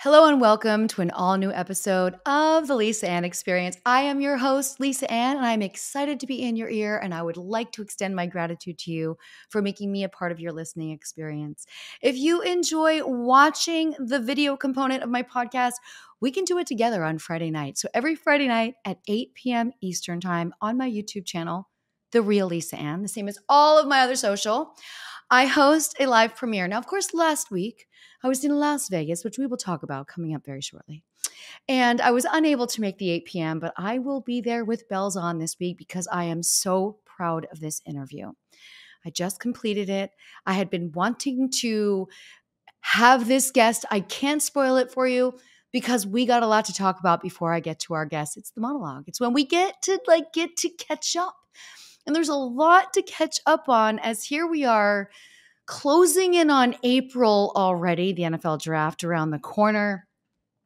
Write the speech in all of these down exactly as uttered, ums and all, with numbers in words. Hello and welcome to an all-new episode of The Lisa Ann Experience. I am your host, Lisa Ann, and I'm excited to be in your ear, and I would like to extend my gratitude to you for making me a part of your listening experience. If you enjoy watching the video component of my podcast, we can do it together on Friday night. So every Friday night at eight p m Eastern Time on my YouTube channel, The Real Lisa Ann, the same as all of my other social, I host a live premiere. Now, of course, last week, I was in Las Vegas, which we will talk about coming up very shortly. And I was unable to make the eight p m, but I will be there with bells on this week because I am so proud of this interview. I just completed it. I had been wanting to have this guest. I can't spoil it for you because we got a lot to talk about before I get to our guest. It's the monologue. It's when we get to like get to catch up. And there's a lot to catch up on as here we are, closing in on April already, the N F L draft around the corner,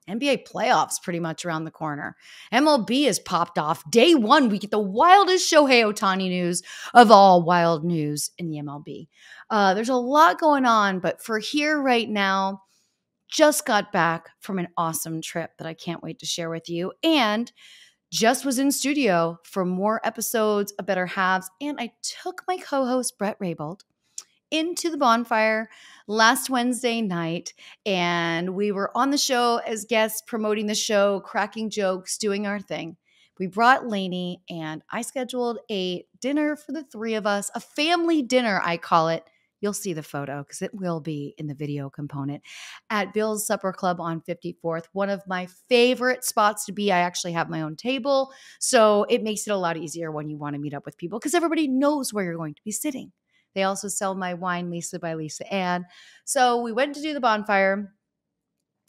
N B A playoffs pretty much around the corner. M L B has popped off. Day one, we get the wildest Shohei Ohtani news of all wild news in the M L B. Uh, there's a lot going on, but for here right now, just got back from an awesome trip that I can't wait to share with you. And just was in studio for more episodes of Better Halves. And I took my co-host, Brett Rabold, into the bonfire last Wednesday night, and we were on the show as guests, promoting the show, cracking jokes, doing our thing. We brought Lainey, and I scheduled a dinner for the three of us, a family dinner, I call it. You'll see the photo because it will be in the video component at Bill's Supper Club on fifty-fourth, one of my favorite spots to be. I actually have my own table, so it makes it a lot easier when you want to meet up with people because everybody knows where you're going to be sitting. They also sell my wine, Lisa by Lisa Ann. So we went to do the bonfire.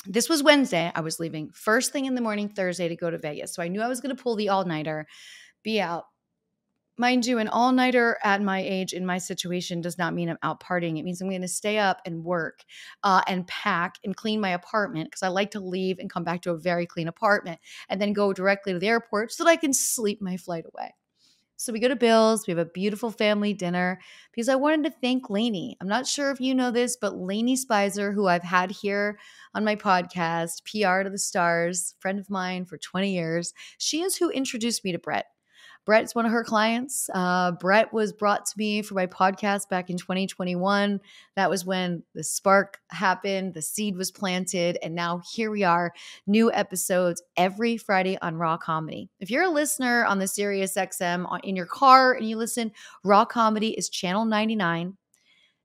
This was Wednesday. I was leaving first thing in the morning Thursday to go to Vegas. So I knew I was going to pull the all-nighter, be out. Mind you, an all-nighter at my age in my situation does not mean I'm out partying. It means I'm going to stay up and work uh, and pack and clean my apartment because I like to leave and come back to a very clean apartment and then go directly to the airport so that I can sleep my flight away. So we go to Bill's. We have a beautiful family dinner because I wanted to thank Lainey. I'm not sure if you know this, but Lainey Spicer, who I've had here on my podcast, P R to the Stars, friend of mine for twenty years, she is who introduced me to Brett. Brett is one of her clients. Uh, Brett was brought to me for my podcast back in twenty twenty-one. That was when the spark happened, the seed was planted, and now here we are, new episodes every Friday on Raw Comedy. If you're a listener on the SiriusXM in your car and you listen, Raw Comedy is channel ninety-nine.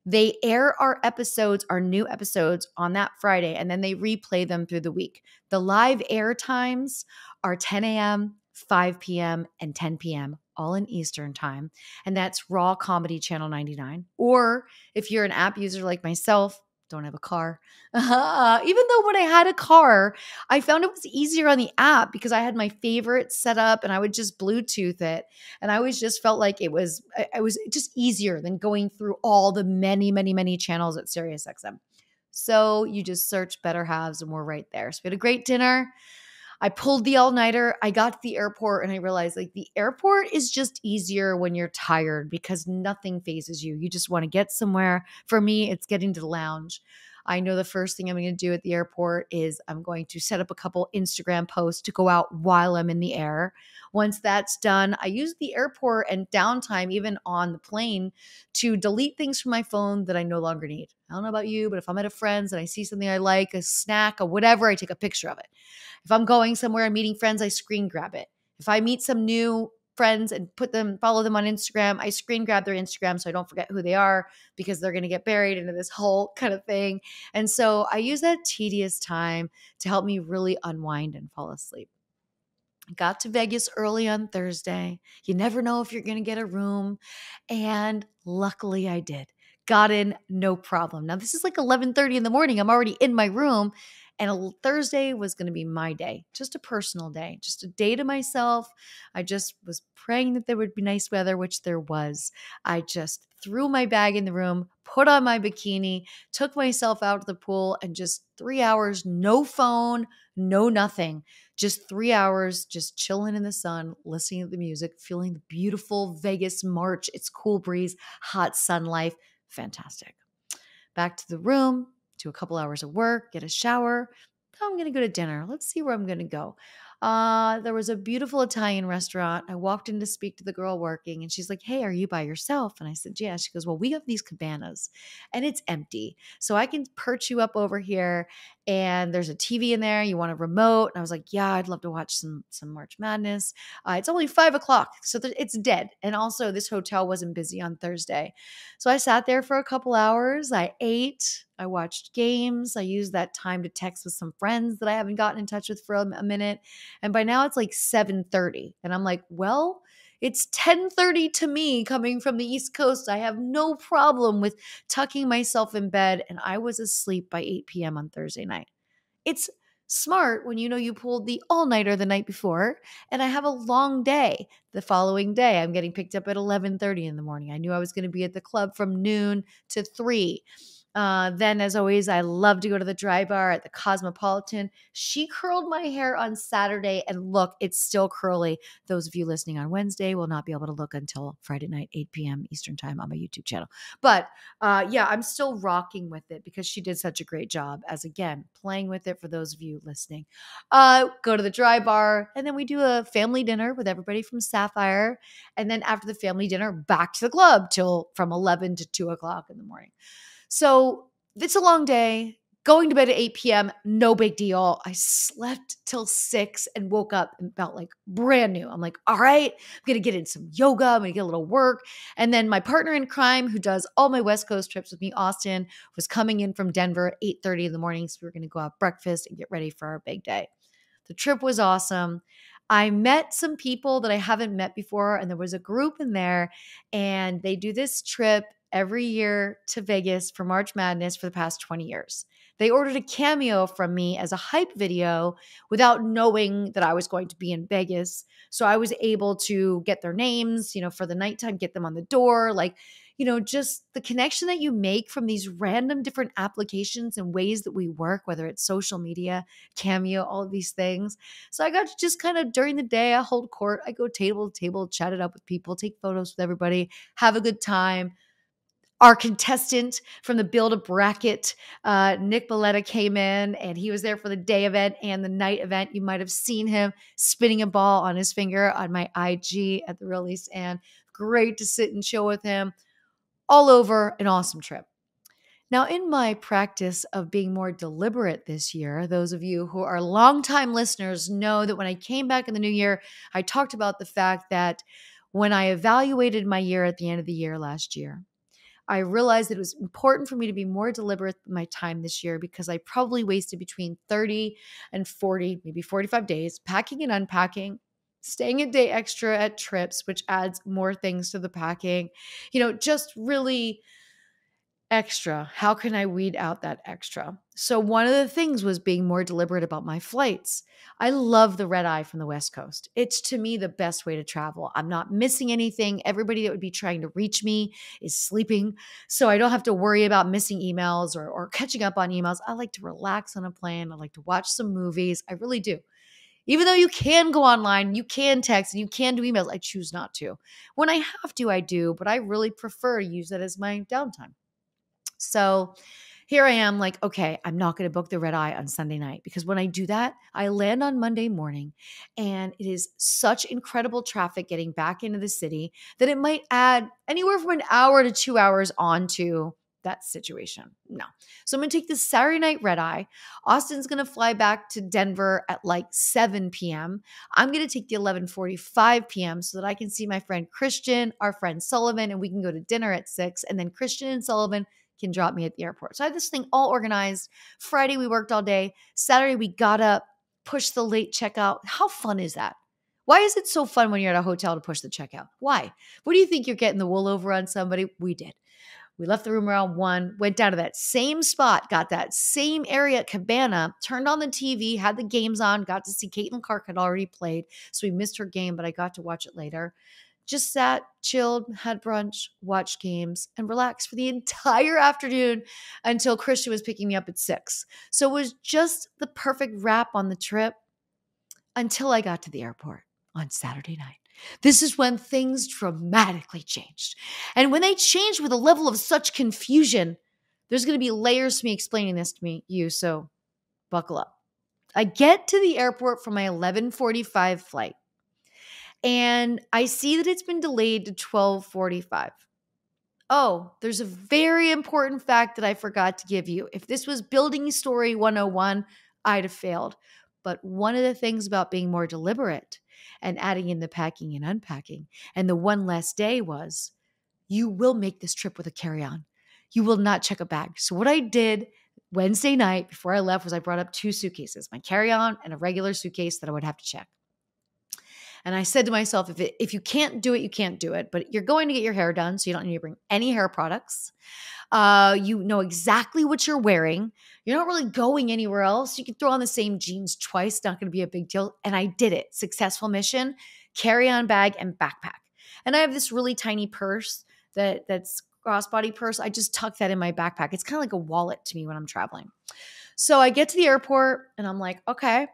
They air our episodes, our new episodes on that Friday, and then they replay them through the week. The live air times are ten a m, five p m and ten p m, all in Eastern Time. And that's Raw Comedy Channel ninety-nine. Or if you're an app user like myself, don't have a car. Uh, even though when I had a car, I found it was easier on the app because I had my favorite set up and I would just Bluetooth it. And I always just felt like it was, it was just easier than going through all the many, many, many channels at SiriusXM. So you just search Better Halves and we're right there. So we had a great dinner. I pulled the all-nighter. I got to the airport and I realized like the airport is just easier when you're tired because nothing phases you. You just want to get somewhere. For me, it's getting to the lounge. I know the first thing I'm going to do at the airport is I'm going to set up a couple Instagram posts to go out while I'm in the air. Once that's done, I use the airport and downtime, even on the plane, to delete things from my phone that I no longer need. I don't know about you, but if I'm at a friend's and I see something I like, a snack or whatever, I take a picture of it. If I'm going somewhere and meeting friends, I screen grab it. If I meet some new friends and put them, follow them on Instagram, I screen grab their Instagram so I don't forget who they are because they're going to get buried into this whole kind of thing. And so I use that tedious time to help me really unwind and fall asleep. Got to Vegas early on Thursday. You never know if you're going to get a room. And luckily I did. Got in, no problem. Now this is like eleven thirty in the morning. I'm already in my room. And a Thursday was going to be my day, just a personal day, just a day to myself. I just was praying that there would be nice weather, which there was. I just threw my bag in the room, put on my bikini, took myself out to the pool, and just three hours, no phone, no nothing. Just three hours, just chilling in the sun, listening to the music, feeling the beautiful Vegas March. It's cool breeze, hot sun life. Fantastic. Back to the room, do a couple hours of work, get a shower. I'm going to go to dinner. Let's see where I'm going to go. Uh, there was a beautiful Italian restaurant. I walked in to speak to the girl working and she's like, "Hey, are you by yourself?" And I said, "Yeah." She goes, "Well, we have these cabanas and it's empty. So I can perch you up over here and there's a T V in there. You want a remote?" And I was like, "Yeah, I'd love to watch some, some March Madness." Uh, it's only five o'clock. So th- it's dead. And also this hotel wasn't busy on Thursday. So I sat there for a couple hours. I ate, I watched games. I used that time to text with some friends that I haven't gotten in touch with for a minute. And by now it's like seven thirty. And I'm like, well, it's ten thirty to me coming from the East Coast. I have no problem with tucking myself in bed. And I was asleep by eight p.m. on Thursday night. It's smart when you know you pulled the all-nighter the night before. And I have a long day the following day. I'm getting picked up at eleven thirty in the morning. I knew I was going to be at the club from noon to three. Uh, then, as always, I love to go to the dry bar at the Cosmopolitan. She curled my hair on Saturday, and look, it's still curly. Those of you listening on Wednesday will not be able to look until Friday night, eight p.m. Eastern time on my YouTube channel. But, uh, yeah, I'm still rocking with it because she did such a great job as, again, playing with it for those of you listening. Uh, go to the dry bar, and then we do a family dinner with everybody from Sapphire. And then after the family dinner, back to the club till from eleven to two o'clock in the morning. So it's a long day, going to bed at eight p.m., no big deal. I slept till six and woke up and felt like brand new. I'm like, all right, I'm going to get in some yoga. I'm going to get a little work. And then my partner in crime, who does all my West Coast trips with me, Austin, was coming in from Denver at eight thirty in the morning. So we were going to go out breakfast and get ready for our big day. The trip was awesome. I met some people that I haven't met before, and there was a group in there, and they do this trip every year to Vegas for March Madness for the past twenty years. They ordered a cameo from me as a hype video without knowing that I was going to be in Vegas. So I was able to get their names, you know, for the nighttime, get them on the door. Like, you know, just the connection that you make from these random different applications and ways that we work, whether it's social media, Cameo, all of these things. So I got to just kind of during the day, I hold court, I go table to table, chat it up with people, take photos with everybody, have a good time. Our contestant from the Build a Bracket, uh, Nick Balletta, came in and he was there for the day event and the night event. You might have seen him spinning a ball on his finger on my I G at The Real Lisa Ann. Great to sit and chill with him. All over, an awesome trip. Now, in my practice of being more deliberate this year, those of you who are longtime listeners know that when I came back in the new year, I talked about the fact that when I evaluated my year at the end of the year last year, I realized that it was important for me to be more deliberate with my time this year because I probably wasted between thirty and forty, maybe forty-five days, packing and unpacking, staying a day extra at trips, which adds more things to the packing, you know, just really extra. How can I weed out that extra? So one of the things was being more deliberate about my flights. I love the red eye from the West Coast. It's to me the best way to travel. I'm not missing anything. Everybody that would be trying to reach me is sleeping. So I don't have to worry about missing emails or, or catching up on emails. I like to relax on a plane. I like to watch some movies. I really do. Even though you can go online, you can text, and you can do emails, I choose not to. When I have to, I do, but I really prefer to use that as my downtime. So here I am like, okay, I'm not going to book the red eye on Sunday night because when I do that, I land on Monday morning and it is such incredible traffic getting back into the city that it might add anywhere from an hour to two hours onto that situation. No. So I'm going to take this Saturday night red eye. Austin's going to fly back to Denver at like seven p.m. I'm going to take the eleven forty-five p.m. so that I can see my friend Christian, our friend Sullivan, and we can go to dinner at six. And then Christian and Sullivan can drop me at the airport. So I had this thing all organized. Friday, we worked all day. Saturday, we got up, pushed the late checkout. How fun is that? Why is it so fun when you're at a hotel to push the checkout? Why? What do you think you're getting the wool over on somebody? We did. We left the room around one, went down to that same spot, got that same area cabana, turned on the T V, had the games on, got to see Caitlyn Clark had already played. So we missed her game, but I got to watch it later. Just sat, chilled, had brunch, watched games, and relaxed for the entire afternoon until Christian was picking me up at six. So it was just the perfect wrap on the trip. until I got to the airport on Saturday night. This is when things dramatically changed. And when they change with a level of such confusion, there's going to be layers to me explaining this to me, you, so buckle up. I get to the airport for my eleven forty-five flight, and I see that it's been delayed to twelve forty-five. Oh, there's a very important fact that I forgot to give you. If this was Building Story one oh one, I'd have failed. But one of the things about being more deliberate and adding in the packing and unpacking, and the one last day was, you will make this trip with a carry-on. You will not check a bag. So what I did Wednesday night before I left was I brought up two suitcases, my carry-on and a regular suitcase that I would have to check. And I said to myself, if it, if you can't do it, you can't do it. But you're going to get your hair done, so you don't need to bring any hair products. Uh, you know exactly what you're wearing. You're not really going anywhere else. You can throw on the same jeans twice. Not going to be a big deal. And I did it. Successful mission, carry-on bag and backpack. And I have this really tiny purse that that's crossbody purse. I just tuck that in my backpack. It's kind of like a wallet to me when I'm traveling. So I get to the airport and I'm like, okay.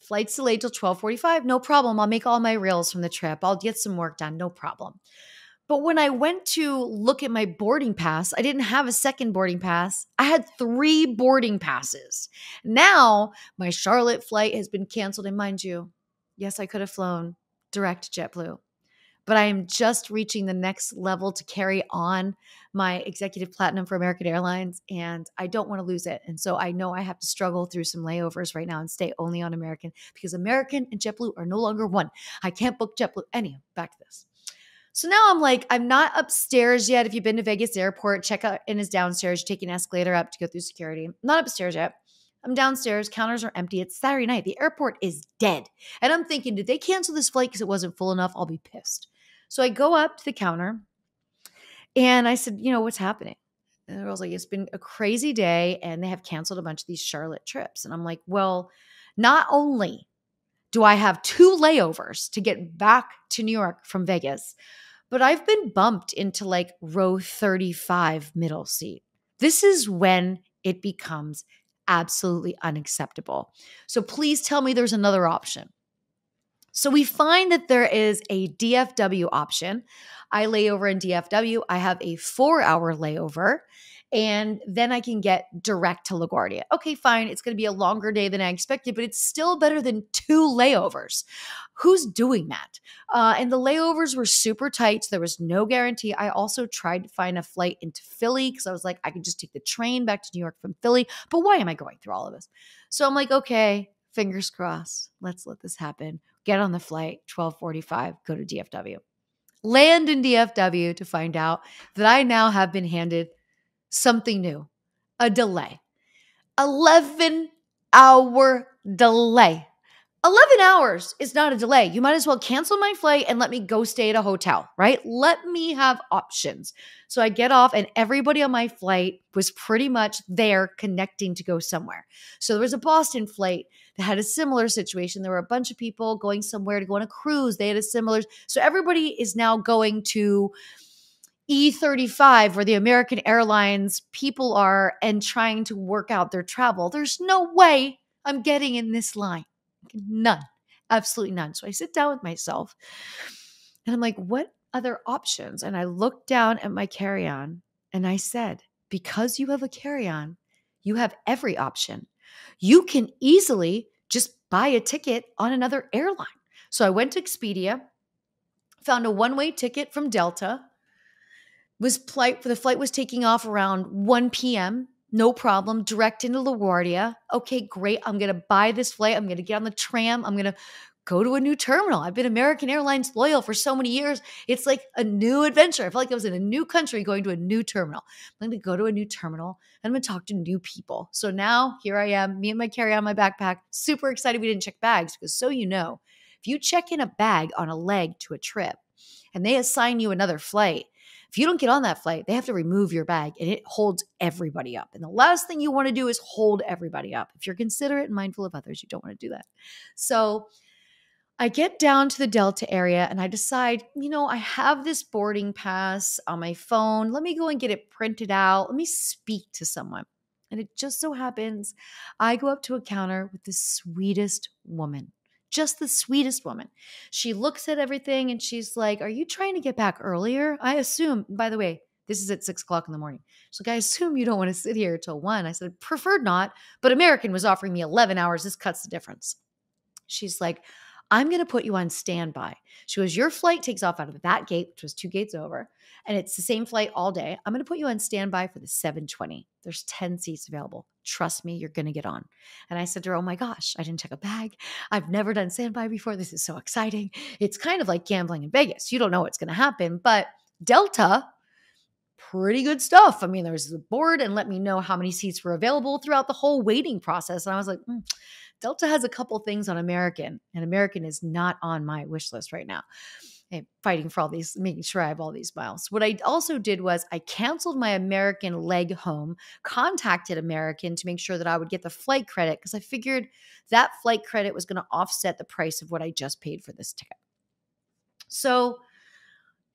Flight's delayed till twelve forty-five. No problem. I'll make all my reels from the trip. I'll get some work done. No problem. But when I went to look at my boarding pass, I didn't have a second boarding pass. I had three boarding passes. Now my Charlotte flight has been canceled. And mind you, yes, I could have flown direct JetBlue, but I am just reaching the next level to carry on my executive platinum for American Airlines, and I don't want to lose it. And so I know I have to struggle through some layovers right now and stay only on American because American and JetBlue are no longer one. I can't book JetBlue. Anyhow, back to this. So now I'm like, I'm not upstairs yet. If you've been to Vegas Airport, check-in is downstairs. You take an escalator up to go through security. I'm not upstairs yet. I'm downstairs. Counters are empty. It's Saturday night. The airport is dead. And I'm thinking, did they cancel this flight because it wasn't full enough? I'll be pissed. So I go up to the counter and I said, you know, what's happening? And the girl's like, it's been a crazy day and they have canceled a bunch of these Charlotte trips. And I'm like, well, not only do I have two layovers to get back to New York from Vegas, but I've been bumped into like row thirty-five middle seat. This is when it becomes absolutely unacceptable. So please tell me there's another option. So we find that there is a D F W option. I lay over in D F W. I have a four-hour layover, and then I can get direct to LaGuardia. Okay, fine. It's going to be a longer day than I expected, but it's still better than two layovers. Who's doing that? Uh, and the layovers were super tight, so there was no guarantee. I also tried to find a flight into Philly because I was like, I can just take the train back to New York from Philly, but why am I going through all of this? So I'm like, okay, fingers crossed. Let's let this happen. Get on the flight, twelve forty-five, go to D F W. Land in D F W to find out that I now have been handed something new, a delay. eleven-hour delay. eleven hours is not a delay. You might as well cancel my flight and let me go stay at a hotel, right? Let me have options. So I get off and everybody on my flight was pretty much there connecting to go somewhere. So there was a Boston flight that had a similar situation. There were a bunch of people going somewhere to go on a cruise. They had a similar. So everybody is now going to E thirty-five, where the American Airlines people are, and trying to work out their travel. There's no way I'm getting in this line. None, absolutely none. So I sit down with myself and I'm like, what other options? And I looked down at my carry-on and I said, because you have a carry-on, you have every option. You can easily just buy a ticket on another airline. So I went to Expedia, found a one-way ticket from Delta. Was flight, the flight was taking off around one p m No problem. Direct into LaGuardia. Okay, great. I'm going to buy this flight. I'm going to get on the tram. I'm going to go to a new terminal. I've been American Airlines loyal for so many years. It's like a new adventure. I felt like I was in a new country going to a new terminal. I'm going to go to a new terminal and I'm going to talk to new people. So now here I am, me and my carry on my backpack, super excited we didn't check bags because so you know, if you check in a bag on a leg to a trip and they assign you another flight, if you don't get on that flight, they have to remove your bag and it holds everybody up. And the last thing you want to do is hold everybody up. If you're considerate and mindful of others, you don't want to do that. So I get down to the Delta area and I decide, you know, I have this boarding pass on my phone. Let me go and get it printed out. Let me speak to someone. And it just so happens I go up to a counter with the sweetest woman. just the sweetest woman. She looks at everything and she's like, are you trying to get back earlier? I assume, by the way, this is at six o'clock in the morning. So like, I assume you don't want to sit here till one. I said, preferred not, but American was offering me eleven hours. This cuts the difference. She's like, I'm going to put you on standby. She goes, your flight takes off out of that gate, which was two gates over, and it's the same flight all day. I'm going to put you on standby for the seven twenty. There's ten seats available. Trust me, you're going to get on. And I said to her, oh my gosh, I didn't check a bag. I've never done standby before. This is so exciting. It's kind of like gambling in Vegas. You don't know what's going to happen, but Delta, pretty good stuff. I mean, there was the board and let me know how many seats were available throughout the whole waiting process. And I was like, mm. Delta has a couple things on American, and American is not on my wish list right now. I'm fighting for all these, making sure I have all these miles. What I also did was I canceled my American leg home, contacted American to make sure that I would get the flight credit because I figured that flight credit was going to offset the price of what I just paid for this ticket. So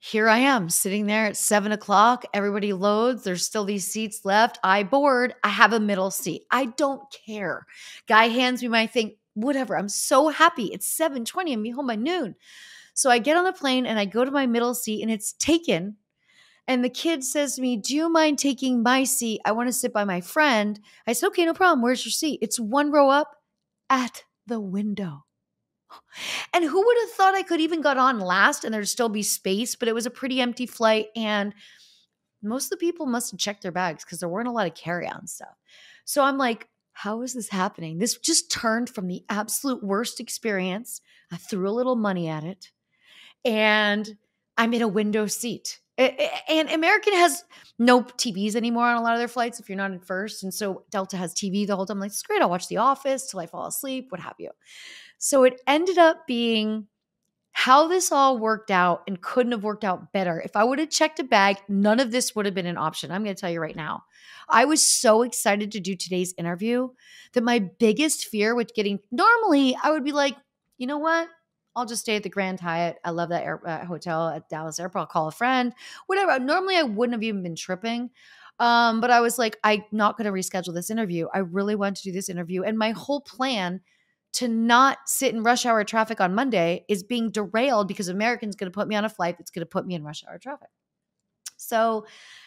here I am sitting there at seven o'clock. Everybody loads. There's still these seats left. I board. I have a middle seat. I don't care. Guy hands me my thing, whatever. I'm so happy. It's seven twenty. I'm be home by noon. So I get on the plane and I go to my middle seat and it's taken. And the kid says to me, do you mind taking my seat? I want to sit by my friend. I said, okay, no problem. Where's your seat? It's one row up at the window. And who would have thought I could even got on last and there'd still be space, but it was a pretty empty flight. And most of the people must have checked their bags because there weren't a lot of carry-on stuff. So I'm like, how is this happening? This just turned from the absolute worst experience. I threw a little money at it and I'm in a window seat. And American has no T Vs anymore on a lot of their flights if you're not in first. And so Delta has T V the whole time. I'm like, it's great. I'll watch The Office till I fall asleep, what have you. So it ended up being how this all worked out and couldn't have worked out better. If I would have checked a bag, none of this would have been an option. I'm going to tell you right now. I was so excited to do today's interview that my biggest fear with getting – normally I would be like, you know what? I'll just stay at the Grand Hyatt. I love that air, uh, hotel at Dallas Airport. I'll call a friend, whatever. Normally I wouldn't have even been tripping. Um, but I was like, I'm not going to reschedule this interview. I really want to do this interview. And my whole plan to not sit in rush hour traffic on Monday is being derailed because American's going to put me on a flight that's going to put me in rush hour traffic. So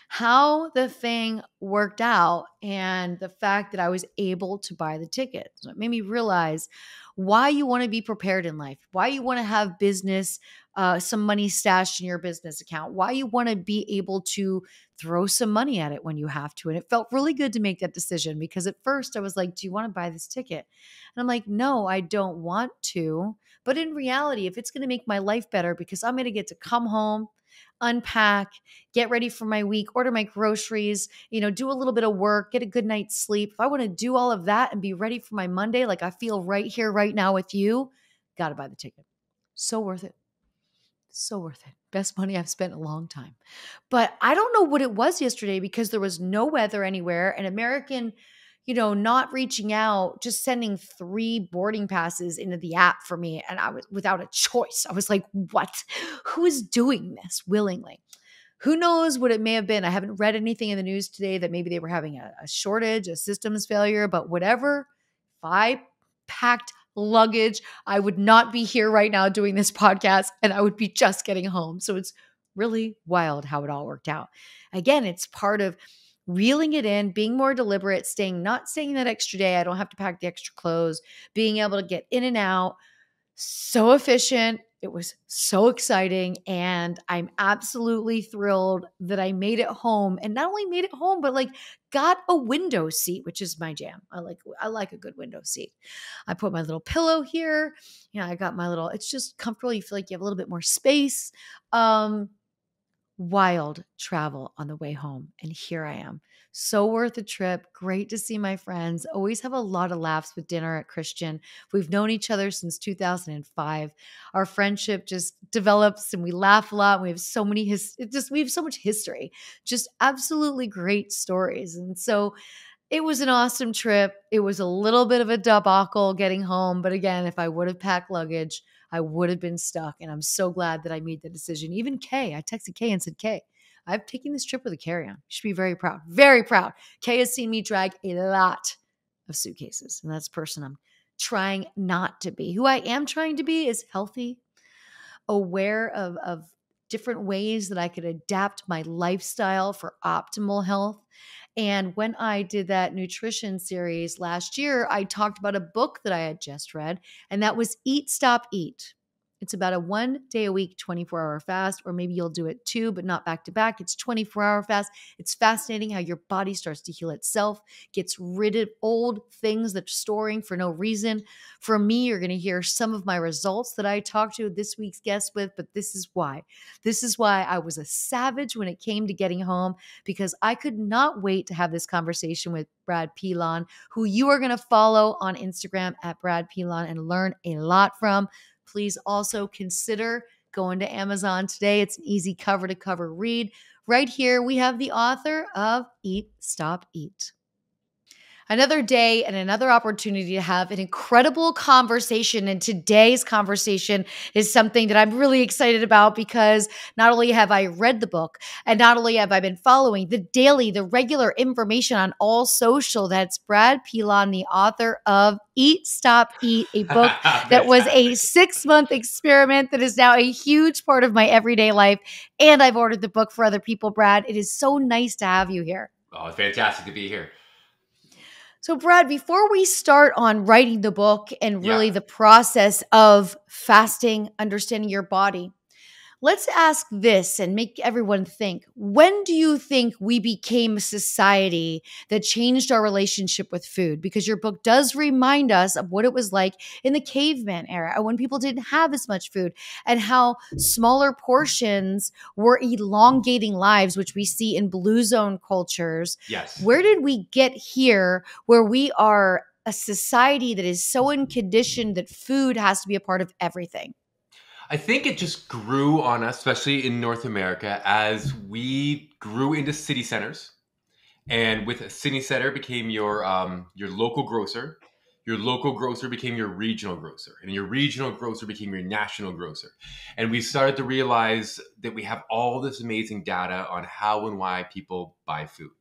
how the thing worked out and the fact that I was able to buy the ticket made me realize why you want to be prepared in life, why you want to have business, uh, some money stashed in your business account, why you want to be able to throw some money at it when you have to. And it felt really good to make that decision because at first I was like, do you want to buy this ticket? And I'm like, no, I don't want to. But in reality, if it's going to make my life better because I'm going to get to come home, unpack, get ready for my week, order my groceries, you know, do a little bit of work, get a good night's sleep. If I want to do all of that and be ready for my Monday, like I feel right here, right now with you, got to buy the ticket. So worth it. So worth it. Best money I've spent in a long time. But I don't know what it was yesterday because there was no weather anywhere. And American, you know, not reaching out, just sending three boarding passes into the app for me. And I was without a choice. I was like, what? Who is doing this willingly? Who knows what it may have been? I haven't read anything in the news today that maybe they were having a, a shortage, a systems failure, but whatever. If I packed luggage, I would not be here right now doing this podcast and I would be just getting home. So it's really wild how it all worked out. Again, it's part of reeling it in, being more deliberate, staying, not staying that extra day. I don't have to pack the extra clothes, being able to get in and out. So efficient. It was so exciting. And I'm absolutely thrilled that I made it home and not only made it home, but like got a window seat, which is my jam. I like, I like a good window seat. I put my little pillow here. You know, I got my little, it's just comfortable. You feel like you have a little bit more space. Um, Wild travel on the way home. And here I am. So worth the trip. Great to see my friends. Always have a lot of laughs with dinner at Christian. We've known each other since two thousand five. Our friendship just develops and we laugh a lot. We have so many, his- it just, we have so much history, just absolutely great stories. And so it was an awesome trip. It was a little bit of a debacle getting home. But again, if I would have packed luggage, I would have been stuck. And I'm so glad that I made the decision. Even Kay, I texted Kay and said, Kay, I've taken this trip with a carry-on. You should be very proud, very proud. Kay has seen me drag a lot of suitcases. And that's the person I'm trying not to be. Who I am trying to be is healthy, aware of, of different ways that I could adapt my lifestyle for optimal health. And when I did that nutrition series last year, I talked about a book that I had just read, and that was Eat Stop Eat. It's about a one day a week, twenty-four hour fast, or maybe you'll do it two, but not back to back. It's twenty-four hour fast. It's fascinating how your body starts to heal itself, gets rid of old things that are storing for no reason. For me, you're going to hear some of my results that I talked to this week's guest with, but this is why. This is why I was a savage when it came to getting home, because I could not wait to have this conversation with Brad Pilon, who you are going to follow on Instagram at Brad Pilon and learn a lot from. Please also consider going to Amazon today. It's an easy cover to cover read. Right here, we have the author of Eat, Stop, Eat. Another day and another opportunity to have an incredible conversation. And today's conversation is something that I'm really excited about, because not only have I read the book, and not only have I been following the daily, the regular information on all social, that's Brad Pilon, the author of Eat, Stop, Eat, a book that was a six-month experiment that is now a huge part of my everyday life. And I've ordered the book for other people. Brad, it is so nice to have you here. Oh, it's fantastic to be here. So Brad, before we start on writing the book and really yeah. the process of fasting, understanding your body, let's ask this and make everyone think. When do you think we became a society that changed our relationship with food? Because your book does remind us of what it was like in the caveman era, when people didn't have as much food, and how smaller portions were elongating lives, which we see in blue zone cultures. Yes. Where did we get here where we are a society that is so in condition that food has to be a part of everything? I think it just grew on us, especially in North America, as we grew into city centers. And with a city center became your um, your local grocer. Your local grocer became your regional grocer. And your regional grocer became your national grocer. And we started to realize that we have all this amazing data on how and why people buy food.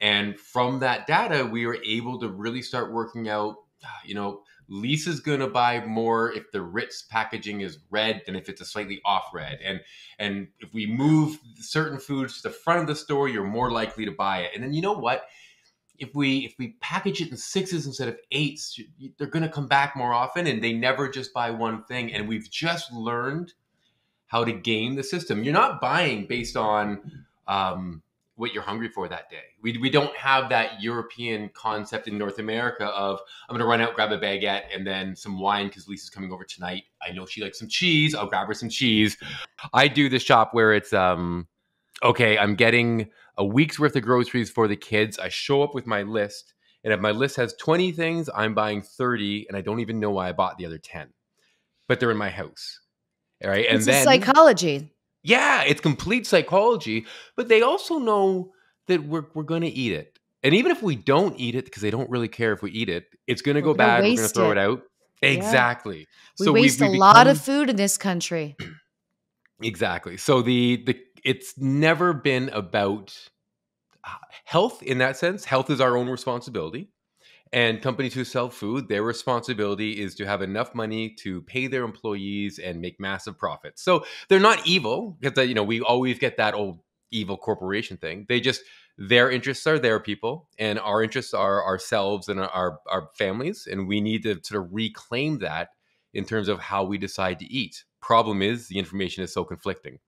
And from that data, we were able to really start working out, you know, Lisa's going to buy more if the Ritz packaging is red than if it's a slightly off red. And and if we move certain foods to the front of the store, you're more likely to buy it. And then you know what? If we if we package it in sixes instead of eights, they're going to come back more often, and they never just buy one thing. And we've just learned how to game the system. You're not buying based on um, what you're hungry for that day. We we don't have that European concept in North America of, I'm going to run out, grab a baguette and then some wine because Lisa's coming over tonight. I know she likes some cheese. I'll grab her some cheese. I do the shop where it's, um, okay, I'm getting a week's worth of groceries for the kids. I show up with my list, and if my list has twenty things, I'm buying thirty, and I don't even know why I bought the other ten. But they're in my house. All right. And it's then psychology. Yeah, it's complete psychology, but they also know that we're we're going to eat it. And even if we don't eat it, because they don't really care if we eat it, it's going to go bad. We're going to throw it, it out. Yeah. Exactly. We so waste we, we a become... lot of food in this country. Exactly. So the the it's never been about health in that sense. Health is our own responsibility. And companies who sell food, their responsibility is to have enough money to pay their employees and make massive profits. So they're not evil, because you know we always get that old evil corporation thing. They just, their interests are their people, and our interests are ourselves and our, our families. And we need to sort of reclaim that in terms of how we decide to eat. Problem is, the information is so conflicting.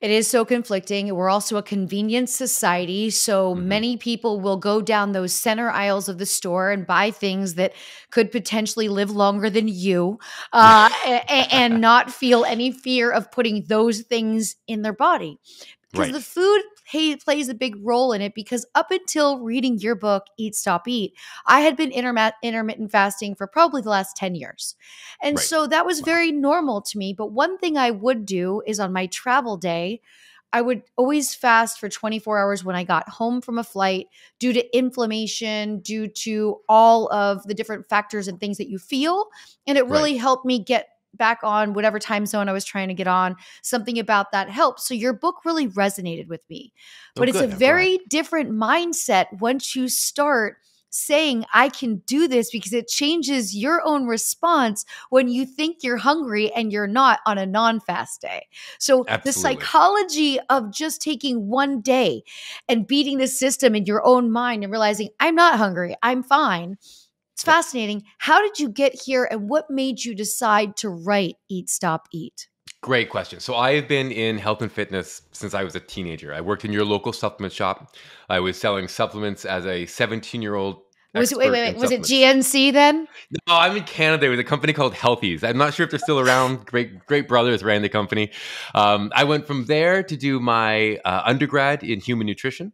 It is so conflicting. We're also a convenience society. So mm-hmm. many people will go down those center aisles of the store and buy things that could potentially live longer than you uh, and, and not feel any fear of putting those things in their body. Because right. the food pay, plays a big role in it, because up until reading your book, Eat, Stop, Eat, I had been interma- intermittent fasting for probably the last ten years. And right. so that was wow. very normal to me. But one thing I would do is on my travel day, I would always fast for twenty-four hours when I got home from a flight, due to inflammation, due to all of the different factors and things that you feel. And it really right. helped me get back on whatever time zone I was trying to get on. Something about that helped. So your book really resonated with me. But oh, it's good. a very different mindset once you start saying I can do this, because it changes your own response when you think you're hungry and you're not on a non-fast day. So Absolutely. The psychology of just taking one day and beating the system in your own mind and realizing I'm not hungry, I'm fine. It's fascinating. How did you get here and what made you decide to write Eat, Stop, Eat? Great question. So I have been in health and fitness since I was a teenager. I worked in your local supplement shop. I was selling supplements as a seventeen-year-old. Was it, wait, wait, wait. Was it G N C then? No, I'm in Canada. It was a company called Healthies. I'm not sure if they're still around. Great, great brothers ran the company. Um, I went from there to do my uh, undergrad in human nutrition.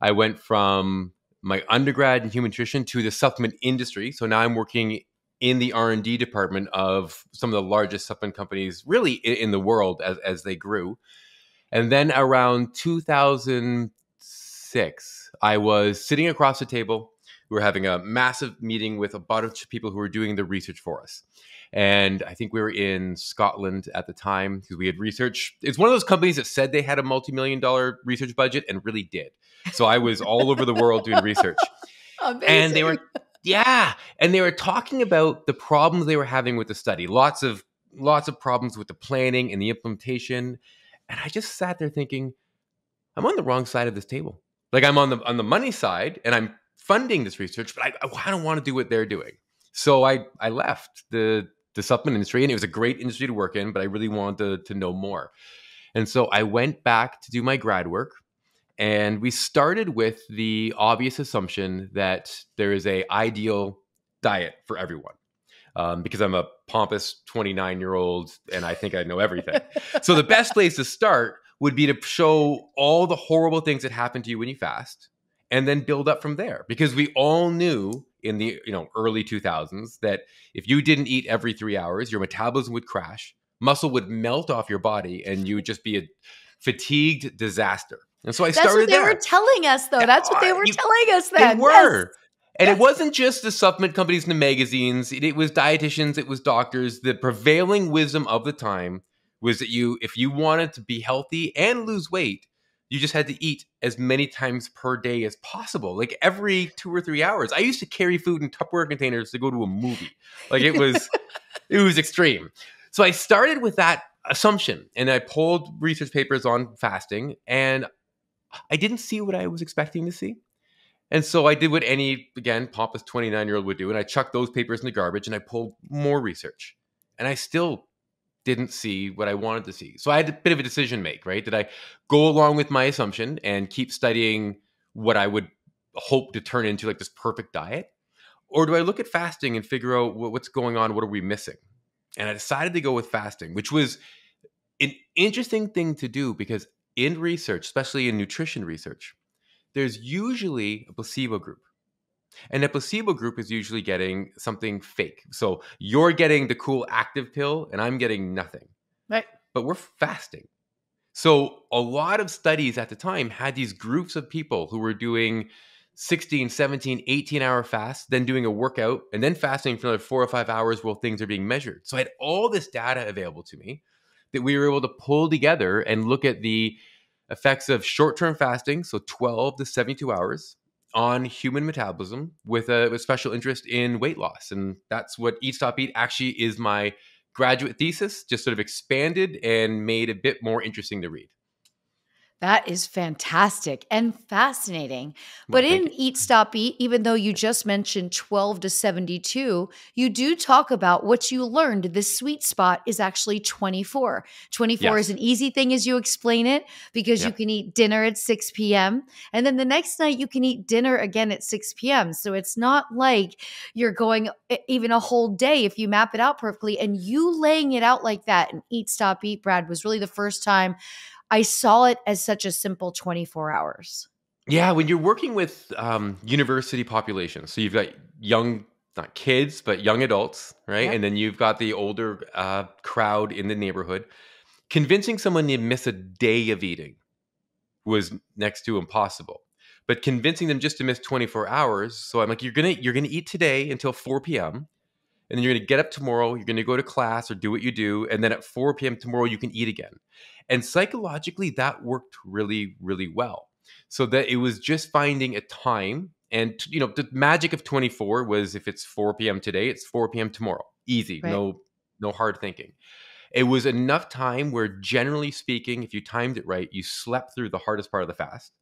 I went from my undergrad in human nutrition to the supplement industry. So now I'm working in the R and D department of some of the largest supplement companies really in the world as, as they grew. And then around two thousand six, I was sitting across the table. We were having a massive meeting with a bunch of people who were doing the research for us. And I think we were in Scotland at the time because we had research. It's one of those companies that said they had a multi-million dollar research budget and really did. So I was all over the world doing research. Amazing. And they were... Yeah. And they were talking about the problems they were having with the study. Lots of lots of problems with the planning and the implementation. And I just sat there thinking, I'm on the wrong side of this table. Like I'm on the on the money side and I'm funding this research, but I, I don't want to do what they're doing. So I, I left the, the supplement industry, and it was a great industry to work in, but I really wanted to, to know more. And so I went back to do my grad work. And we started with the obvious assumption that there is a ideal diet for everyone, um, because I'm a pompous twenty-nine-year-old and I think I know everything. So the best place to start would be to show all the horrible things that happen to you when you fast and then build up from there. Because we all knew in the you know early two thousands that if you didn't eat every three hours, your metabolism would crash, muscle would melt off your body, and you would just be a fatigued disaster. And so I That's started there. That's what they were telling us, though. That's what they were you, telling us then. They were. Yes. And yes. It wasn't just the supplement companies and the magazines. It, it was dietitians. It was doctors. The prevailing wisdom of the time was that you, if you wanted to be healthy and lose weight, you just had to eat as many times per day as possible, like every two or three hours. I used to carry food in Tupperware containers to go to a movie. Like it was, it was extreme. So I started with that assumption, and I pulled research papers on fasting, and I didn't see what I was expecting to see. And so I did what any, again, pompous twenty-nine-year-old would do. And I chucked those papers in the garbage and I pulled more research. And I still didn't see what I wanted to see. So I had a bit of a decision make, right? Did I go along with my assumption and keep studying what I would hope to turn into like this perfect diet? Or do I look at fasting and figure out what's going on? What are we missing? And I decided to go with fasting, which was an interesting thing to do because in research, especially in nutrition research, there's usually a placebo group. And a placebo group is usually getting something fake. So you're getting the cool active pill and I'm getting nothing. Right. But we're fasting. So a lot of studies at the time had these groups of people who were doing sixteen, seventeen, eighteen-hour fasts, then doing a workout, and then fasting for another four or five hours while things are being measured. So I had all this data available to me that we were able to pull together and look at the effects of short-term fasting, so twelve to seventy-two hours, on human metabolism with a, a special interest in weight loss. And that's what Eat, Stop, Eat actually is my graduate thesis, just sort of expanded and made a bit more interesting to read. That is fantastic and fascinating. But well, in Eat, Stop, Eat, even though you just mentioned twelve to seventy-two, you do talk about what you learned. The sweet spot is actually twenty-four. twenty-four yes. is an easy thing as you explain it because yep. you can eat dinner at six p m And then the next night you can eat dinner again at six p m So it's not like you're going even a whole day if you map it out perfectly. And you laying it out like that in Eat, Stop, Eat, Brad, was really the first time I saw it as such a simple twenty-four hours. Yeah, when you're working with um, university populations, so you've got young, not kids, but young adults, right? Yep. And then you've got the older uh, crowd in the neighborhood. Convincing someone to miss a day of eating was next to impossible. But convincing them just to miss twenty-four hours, so I'm like, you're gonna you're gonna eat today until four p m, and then you're gonna get up tomorrow, you're gonna go to class or do what you do, and then at four p m tomorrow you can eat again. And psychologically, that worked really, really well. So that it was just finding a time And, you know, the magic of twenty-four was if it's four p.m. today, it's four p.m. tomorrow. Easy. Right. No, no hard thinking. It was enough time where, generally speaking, if you timed it right, you slept through the hardest part of the fast.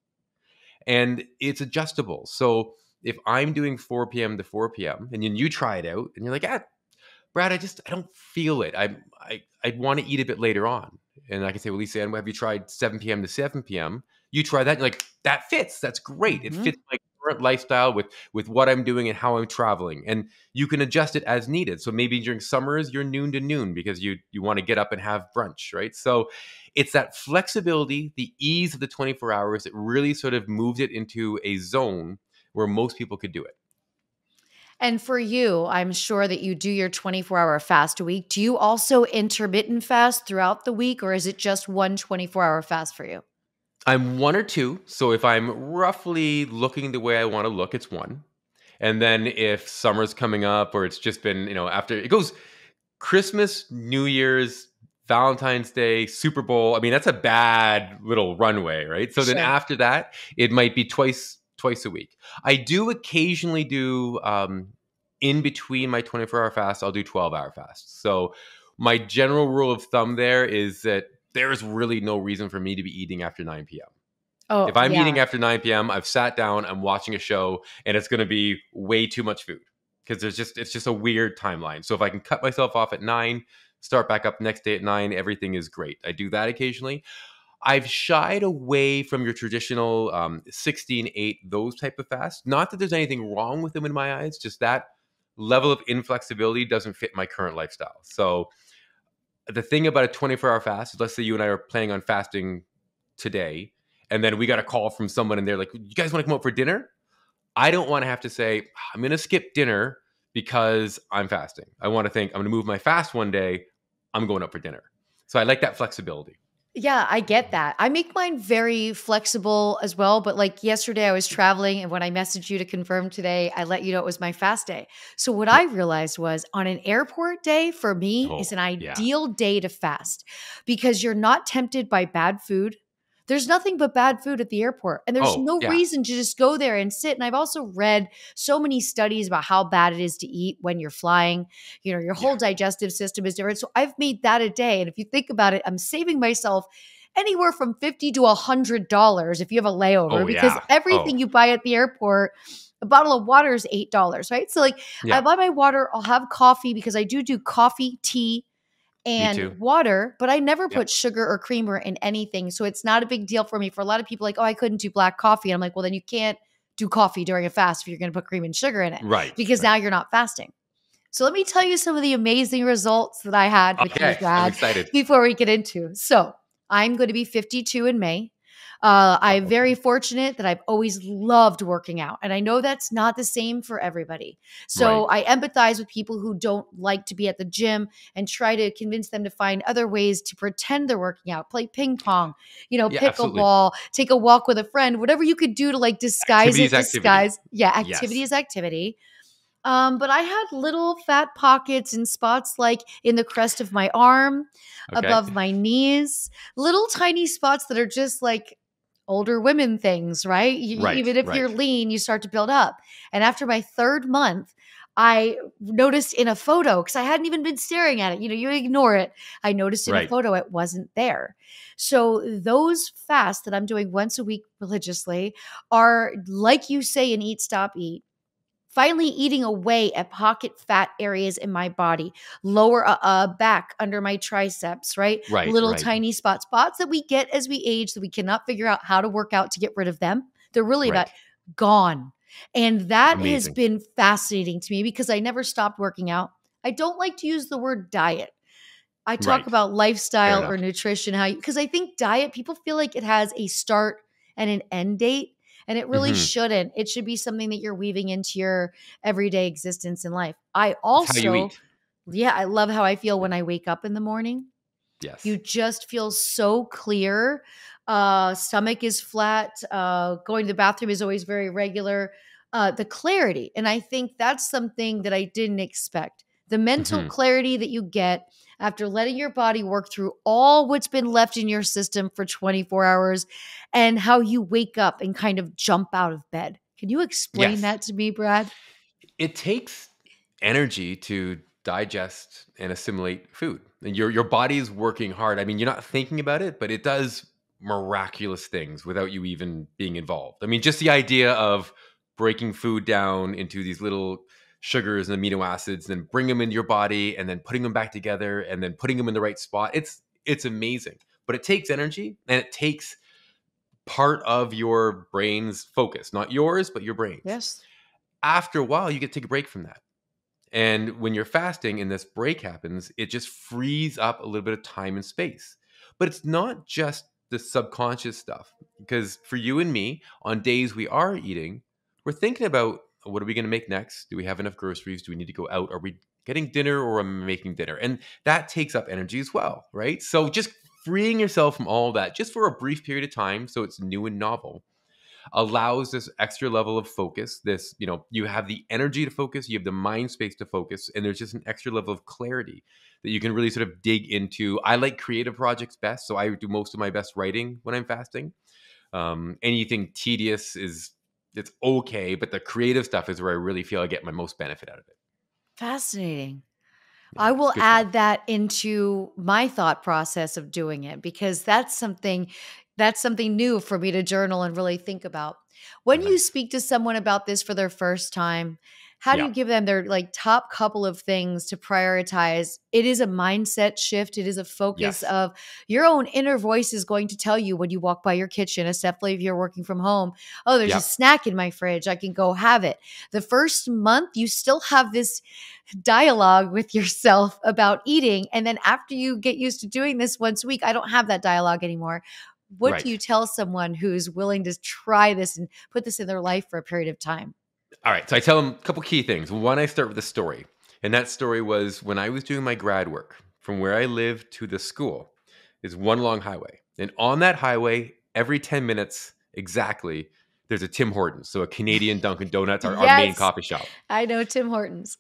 And it's adjustable. So if I'm doing four p.m. to four p.m. and then you try it out and you're like, ah, Brad, I just, I don't feel it. I I I want to eat a bit later on. And I can say, well, Lisa Ann, have you tried seven p.m. to seven p.m.? You try that and you're like, that fits. That's great. Mm-hmm. It fits my current lifestyle with, with what I'm doing and how I'm traveling. And you can adjust it as needed. So maybe during summers, you're noon to noon because you, you want to get up and have brunch, right? So it's that flexibility, the ease of the twenty-four hours that really sort of moved it into a zone where most people could do it. And for you, I'm sure that you do your twenty-four hour fast a week. Do you also intermittent fast throughout the week, or is it just one twenty-four hour fast for you? I'm one or two. So if I'm roughly looking the way I want to look, it's one. And then if summer's coming up or it's just been, you know, after it goes Christmas, New Year's, Valentine's Day, Super Bowl. I mean, that's a bad little runway, right? So sure. Then after that, it might be twice, twice a week. I do occasionally do um, in between my twenty-four hour fast, I'll do twelve hour fasts. So my general rule of thumb there is that there's really no reason for me to be eating after nine p.m. Oh, if I'm yeah. eating after nine p.m., I've sat down, I'm watching a show, and it's going to be way too much food because there's just it's just a weird timeline. So if I can cut myself off at nine, start back up next day at nine, everything is great. I do that occasionally. I've shied away from your traditional um, sixteen eight, those type of fasts. Not that there's anything wrong with them in my eyes, just that level of inflexibility doesn't fit my current lifestyle. So the thing about a twenty-four hour fast is, let's say you and I are planning on fasting today, and then we got a call from someone and they're like, you guys want to come out for dinner? I don't want to have to say, I'm going to skip dinner because I'm fasting. I want to think, I'm going to move my fast one day. I'm going out for dinner. So I like that flexibility. Yeah, I get that. I make mine very flexible as well. But like yesterday I was traveling, and when I messaged you to confirm today, I let you know it was my fast day. So what I realized was on an airport day for me oh, is an ideal yeah. day to fast because you're not tempted by bad food. There's nothing but bad food at the airport, and there's oh, no yeah. reason to just go there and sit. And I've also read so many studies about how bad it is to eat when you're flying. You know, your whole yeah. digestive system is different. So I've made that a day. And if you think about it, I'm saving myself anywhere from fifty to one hundred dollars if you have a layover oh, because yeah. everything oh. you buy at the airport, a bottle of water is eight dollars, right? So like yeah. I buy my water, I'll have coffee because I do do coffee, tea, and water, but I never put yep. sugar or creamer in anything. So it's not a big deal for me. For a lot of people, like, oh, I couldn't do black coffee. And I'm like, well, then you can't do coffee during a fast if you're going to put cream and sugar in it. Right. Because right. now you're not fasting. So let me tell you some of the amazing results that I had with okay. you, Brad, I'm excited. Before we get into. So I'm going to be fifty-two in May. Uh, I'm very fortunate that I've always loved working out. And I know that's not the same for everybody. So right. I empathize with people who don't like to be at the gym and try to convince them to find other ways to pretend they're working out, play ping pong, you know, yeah, pickleball, take a walk with a friend, whatever you could do to like disguise activity it, is disguise. Activity. Yeah, activity yes. is activity. Um, but I had little fat pockets in spots like in the crest of my arm, okay. above my knees, little tiny spots that are just like older women things, right? You, right even if right. you're lean, you start to build up. And after my third month, I noticed in a photo, because I hadn't even been staring at it. You know, you ignore it. I noticed in right. a photo it wasn't there. So those fasts that I'm doing once a week religiously are, like you say in Eat, Stop, Eat, finally eating away at pocket fat areas in my body, lower uh, uh, back under my triceps, right? right Little right. tiny spots, spots that we get as we age that we cannot figure out how to work out to get rid of them. They're really right. about gone. And that Amazing. Has been fascinating to me because I never stopped working out. I don't like to use the word diet. I talk right. about lifestyle or nutrition, how you, because I think diet, people feel like it has a start and an end date. And it really mm-hmm. shouldn't. It should be something that you're weaving into your everyday existence in life. I also, how you eat. yeah, I love how I feel when I wake up in the morning. Yes. You just feel so clear. Uh, stomach is flat. Uh, going to the bathroom is always very regular. Uh, the clarity. And I think that's something that I didn't expect. The mental mm-hmm. clarity that you get after letting your body work through all what's been left in your system for twenty-four hours, and how you wake up and kind of jump out of bed. Can you explain yes. that to me, Brad? It takes energy to digest and assimilate food. And your your body is working hard. I mean, you're not thinking about it, but it does miraculous things without you even being involved. I mean, just the idea of breaking food down into these little sugars and amino acids, then bring them into your body and then putting them back together and then putting them in the right spot. It's it's amazing, but it takes energy and it takes part of your brain's focus, not yours, but your brain's. Yes. After a while, you get to take a break from that. And when you're fasting and this break happens, it just frees up a little bit of time and space. But it's not just the subconscious stuff, because for you and me, on days we are eating, we're thinking about, what are we going to make next? Do we have enough groceries? Do we need to go out? Are we getting dinner or am I making dinner? And that takes up energy as well, right? So just freeing yourself from all that, just for a brief period of time, so it's new and novel, allows this extra level of focus. This, you know, you have the energy to focus, you have the mind space to focus, and there's just an extra level of clarity that you can really sort of dig into. I like creative projects best, so I do most of my best writing when I'm fasting. Um, anything tedious is, it's okay, but the creative stuff is where I really feel I get my most benefit out of it. Fascinating. I will add that into my thought process of doing it, because that's something that's something new for me to journal and really think about. When you speak to someone about this for their first time, how do yeah. you give them their like top couple of things to prioritize? It is a mindset shift. It is a focus yes. of your own inner voice is going to tell you when you walk by your kitchen, especially if you're working from home, oh, there's yeah. a snack in my fridge. I can go have it. The first month, you still have this dialogue with yourself about eating. And then after you get used to doing this once a week, I don't have that dialogue anymore. What right. do you tell someone who's willing to try this and put this in their life for a period of time? All right, so I tell them a couple key things. One, I start with a story. And that story was when I was doing my grad work, from where I live to the school is one long highway. And on that highway, every ten minutes exactly, there's a Tim Hortons. So a Canadian Dunkin' Donuts, our, yes, our main coffee shop. I know Tim Hortons.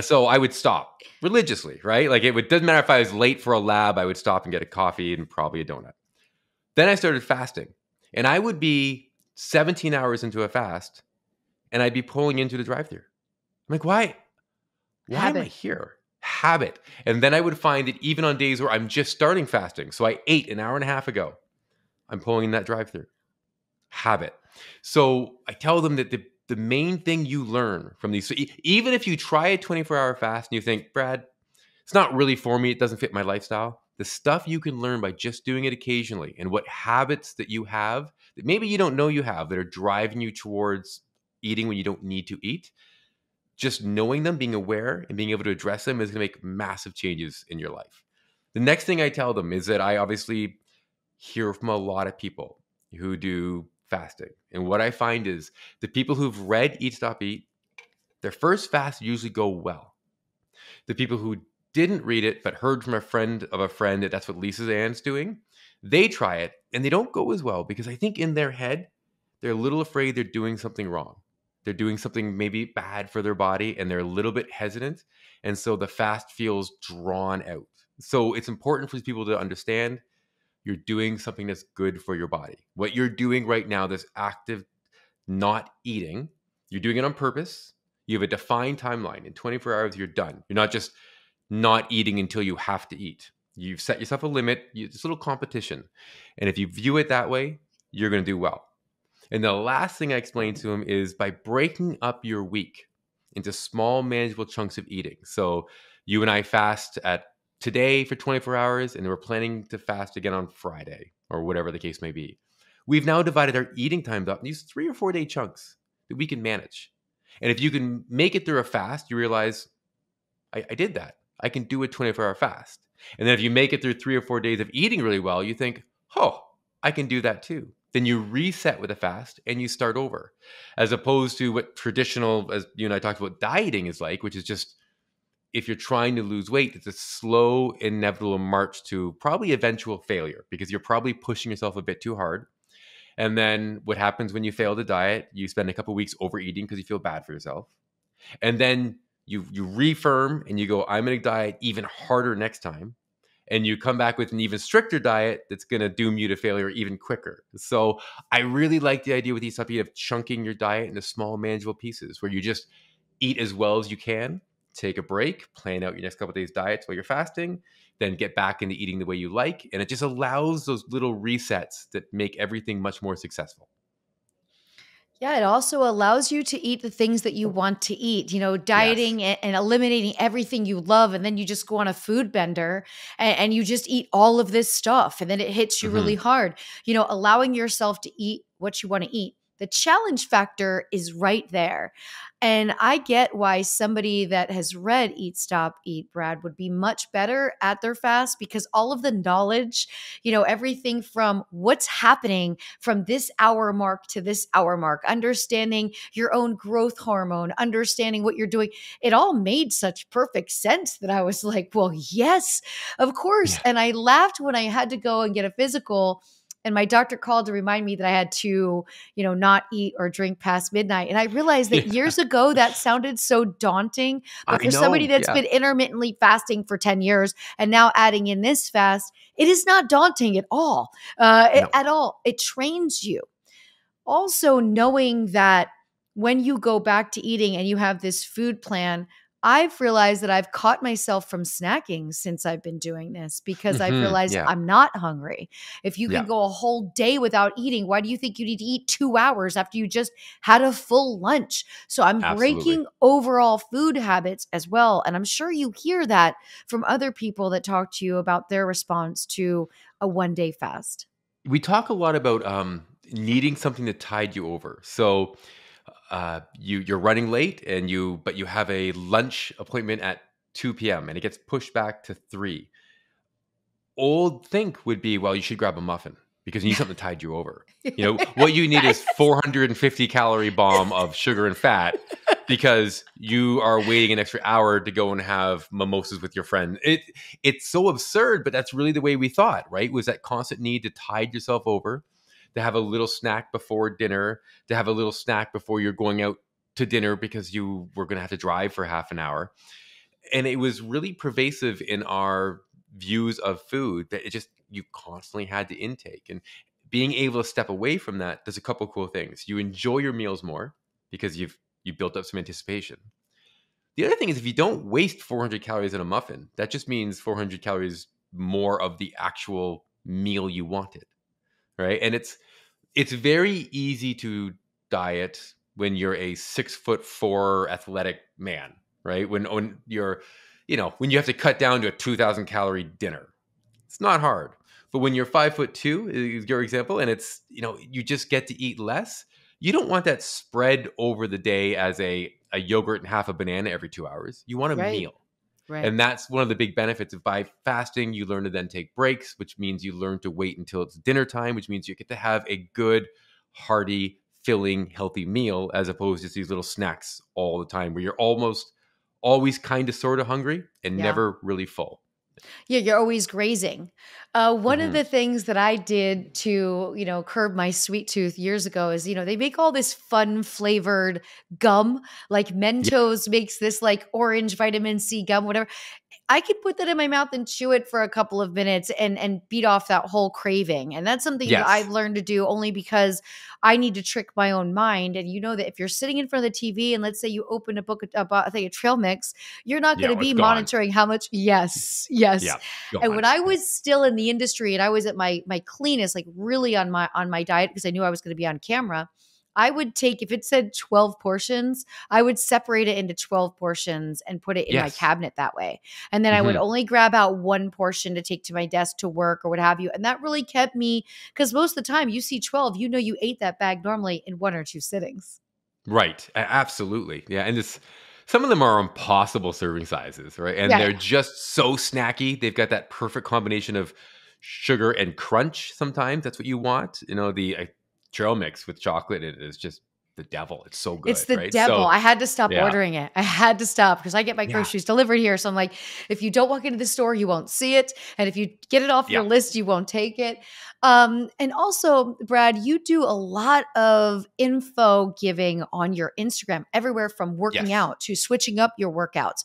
So I would stop religiously, right? Like it would, doesn't matter if I was late for a lab, I would stop and get a coffee and probably a donut. Then I started fasting. And I would be seventeen hours into a fast, and I'd be pulling into the drive-thru. I'm like, why? Why Habit. am I here? Habit. And then I would find that even on days where I'm just starting fasting, so I ate an hour and a half ago, I'm pulling in that drive-thru. Habit. So I tell them that the, the main thing you learn from these, so e- even if you try a twenty-four hour fast and you think, Brad, it's not really for me, it doesn't fit my lifestyle, the stuff you can learn by just doing it occasionally and what habits that you have that maybe you don't know you have that are driving you towards eating when you don't need to eat, just knowing them, being aware, and being able to address them is going to make massive changes in your life. The next thing I tell them is that I obviously hear from a lot of people who do fasting. And what I find is the people who've read Eat, Stop, Eat, their first fast usually go well. The people who didn't read it but heard from a friend of a friend that that's what Lisa Ann's doing, they try it and they don't go as well because I think in their head, they're a little afraid they're doing something wrong. They're doing something maybe bad for their body and they're a little bit hesitant. And so the fast feels drawn out. So it's important for people to understand you're doing something that's good for your body. What you're doing right now, this active not eating, you're doing it on purpose. You have a defined timeline. In twenty-four hours, you're done. You're not just not eating until you have to eat. You've set yourself a limit. It's a little competition. And if you view it that way, you're going to do well. And the last thing I explained to him is by breaking up your week into small, manageable chunks of eating. So you and I fast at today for twenty-four hours, and we're planning to fast again on Friday or whatever the case may be. We've now divided our eating times up in these three or four day chunks that we can manage. And if you can make it through a fast, you realize, I, I did that. I can do a twenty-four hour fast. And then if you make it through three or four days of eating really well, you think, oh, I can do that too. Then you reset with a fast and you start over, as opposed to what traditional, as you and I talked about, dieting is like, which is just if you're trying to lose weight, it's a slow, inevitable march to probably eventual failure because you're probably pushing yourself a bit too hard. And then what happens when you fail to diet, you spend a couple of weeks overeating because you feel bad for yourself. And then you you refirm and you go, I'm going to diet even harder next time. and you come back with an even stricter diet that's going to doom you to failure even quicker. So I really like the idea with Eat Stop Eat of chunking your diet into small, manageable pieces where you just eat as well as you can, take a break, plan out your next couple of days' diets while you're fasting, then get back into eating the way you like. And it just allows those little resets that make everything much more successful. Yeah, it also allows you to eat the things that you want to eat, you know, dieting yes. and eliminating everything you love. And then you just go on a food bender and, and you just eat all of this stuff. And then it hits you mm-hmm. really hard, you know, allowing yourself to eat what you want to eat. The challenge factor is right there. And I get why somebody that has read Eat, Stop, Eat, Brad, would be much better at their fast because all of the knowledge, you know, everything from what's happening from this hour mark to this hour mark, understanding your own growth hormone, understanding what you're doing, it all made such perfect sense that I was like, well, yes, of course. And I laughed when I had to go and get a physical. And my doctor called to remind me that I had to, you know, not eat or drink past midnight. And I realized that yeah. years ago that sounded so daunting. But I for know, somebody that's yeah. been intermittently fasting for ten years and now adding in this fast, it is not daunting at all. Uh, no. it, at all. It trains you. Also knowing that when you go back to eating and you have this food plan, I've realized that I've caught myself from snacking since I've been doing this because mm-hmm, I've realized yeah. I'm not hungry. If you can yeah. go a whole day without eating, why do you think you need to eat two hours after you just had a full lunch? So I'm Absolutely. breaking overall food habits as well. And I'm sure you hear that from other people that talk to you about their response to a one-day fast. We talk a lot about um, needing something to tide you over. So Uh, you, you're running late and you, but you have a lunch appointment at two p m and it gets pushed back to three. Old think would be, well, you should grab a muffin because you need something to tide you over. You know, what you need is four hundred fifty calorie bomb of sugar and fat because you are waiting an extra hour to go and have mimosas with your friend. It, it's so absurd, but that's really the way we thought, right? Was that constant need to tide yourself over, to have a little snack before dinner, to have a little snack before you're going out to dinner because you were going to have to drive for half an hour. And it was really pervasive in our views of food that it just, you constantly had to intake. And being able to step away from that does a couple of cool things. You enjoy your meals more because you've you built up some anticipation. The other thing is if you don't waste four hundred calories in a muffin, that just means four hundred calories more of the actual meal you wanted. Right. And it's it's very easy to diet when you're a six foot four athletic man. Right. When, when you're, you know, when you have to cut down to a two thousand calorie dinner, it's not hard. But when you're five foot two, is your example, and it's, you know, you just get to eat less. You don't want that spread over the day as a, a yogurt and half a banana every two hours. You want a right. meal. Right. And that's one of the big benefits of by fasting, you learn to then take breaks, which means you learn to wait until it's dinner time, which means you get to have a good, hearty, filling, healthy meal, as opposed to these little snacks all the time where you're almost always kind of sort of hungry and yeah. never really full. Yeah, you're always grazing. Uh, one mm-hmm. of the things that I did to, you know, curb my sweet tooth years ago is, you know, they make all this fun flavored gum, like Mentos yeah. makes this like orange vitamin C gum, whatever. I could put that in my mouth and chew it for a couple of minutes and and beat off that whole craving. And that's something yes. that I've learned to do only because I need to trick my own mind. And you know that if you're sitting in front of the T V and let's say you open a book, a, I think a trail mix, you're not going to yeah, be monitoring gone. how much. Yes, yes. Yeah, and when I was still in the industry and I was at my my cleanest, like really on my on my diet because I knew I was going to be on camera, I would take, if it said twelve portions, I would separate it into twelve portions and put it in yes. my cabinet that way. And then mm-hmm. I would only grab out one portion to take to my desk to work or what have you. And that really kept me, because most of the time you see twelve, you know you ate that bag normally in one or two sittings. Right. Absolutely. Yeah. And this, some of them are impossible serving sizes, right? And yeah. they're just so snacky. They've got that perfect combination of sugar and crunch sometimes. That's what you want. You know, the... I, trail mix with chocolate in it is just the devil. It's so good. It's the right? devil. So, I had to stop yeah. ordering it. I had to stop because I get my groceries yeah. delivered here. So I'm like, if you don't walk into the store, you won't see it. And if you get it off yeah. your list, you won't take it. Um, and also, Brad, you do a lot of info giving on your Instagram, everywhere from working yes. out to switching up your workouts.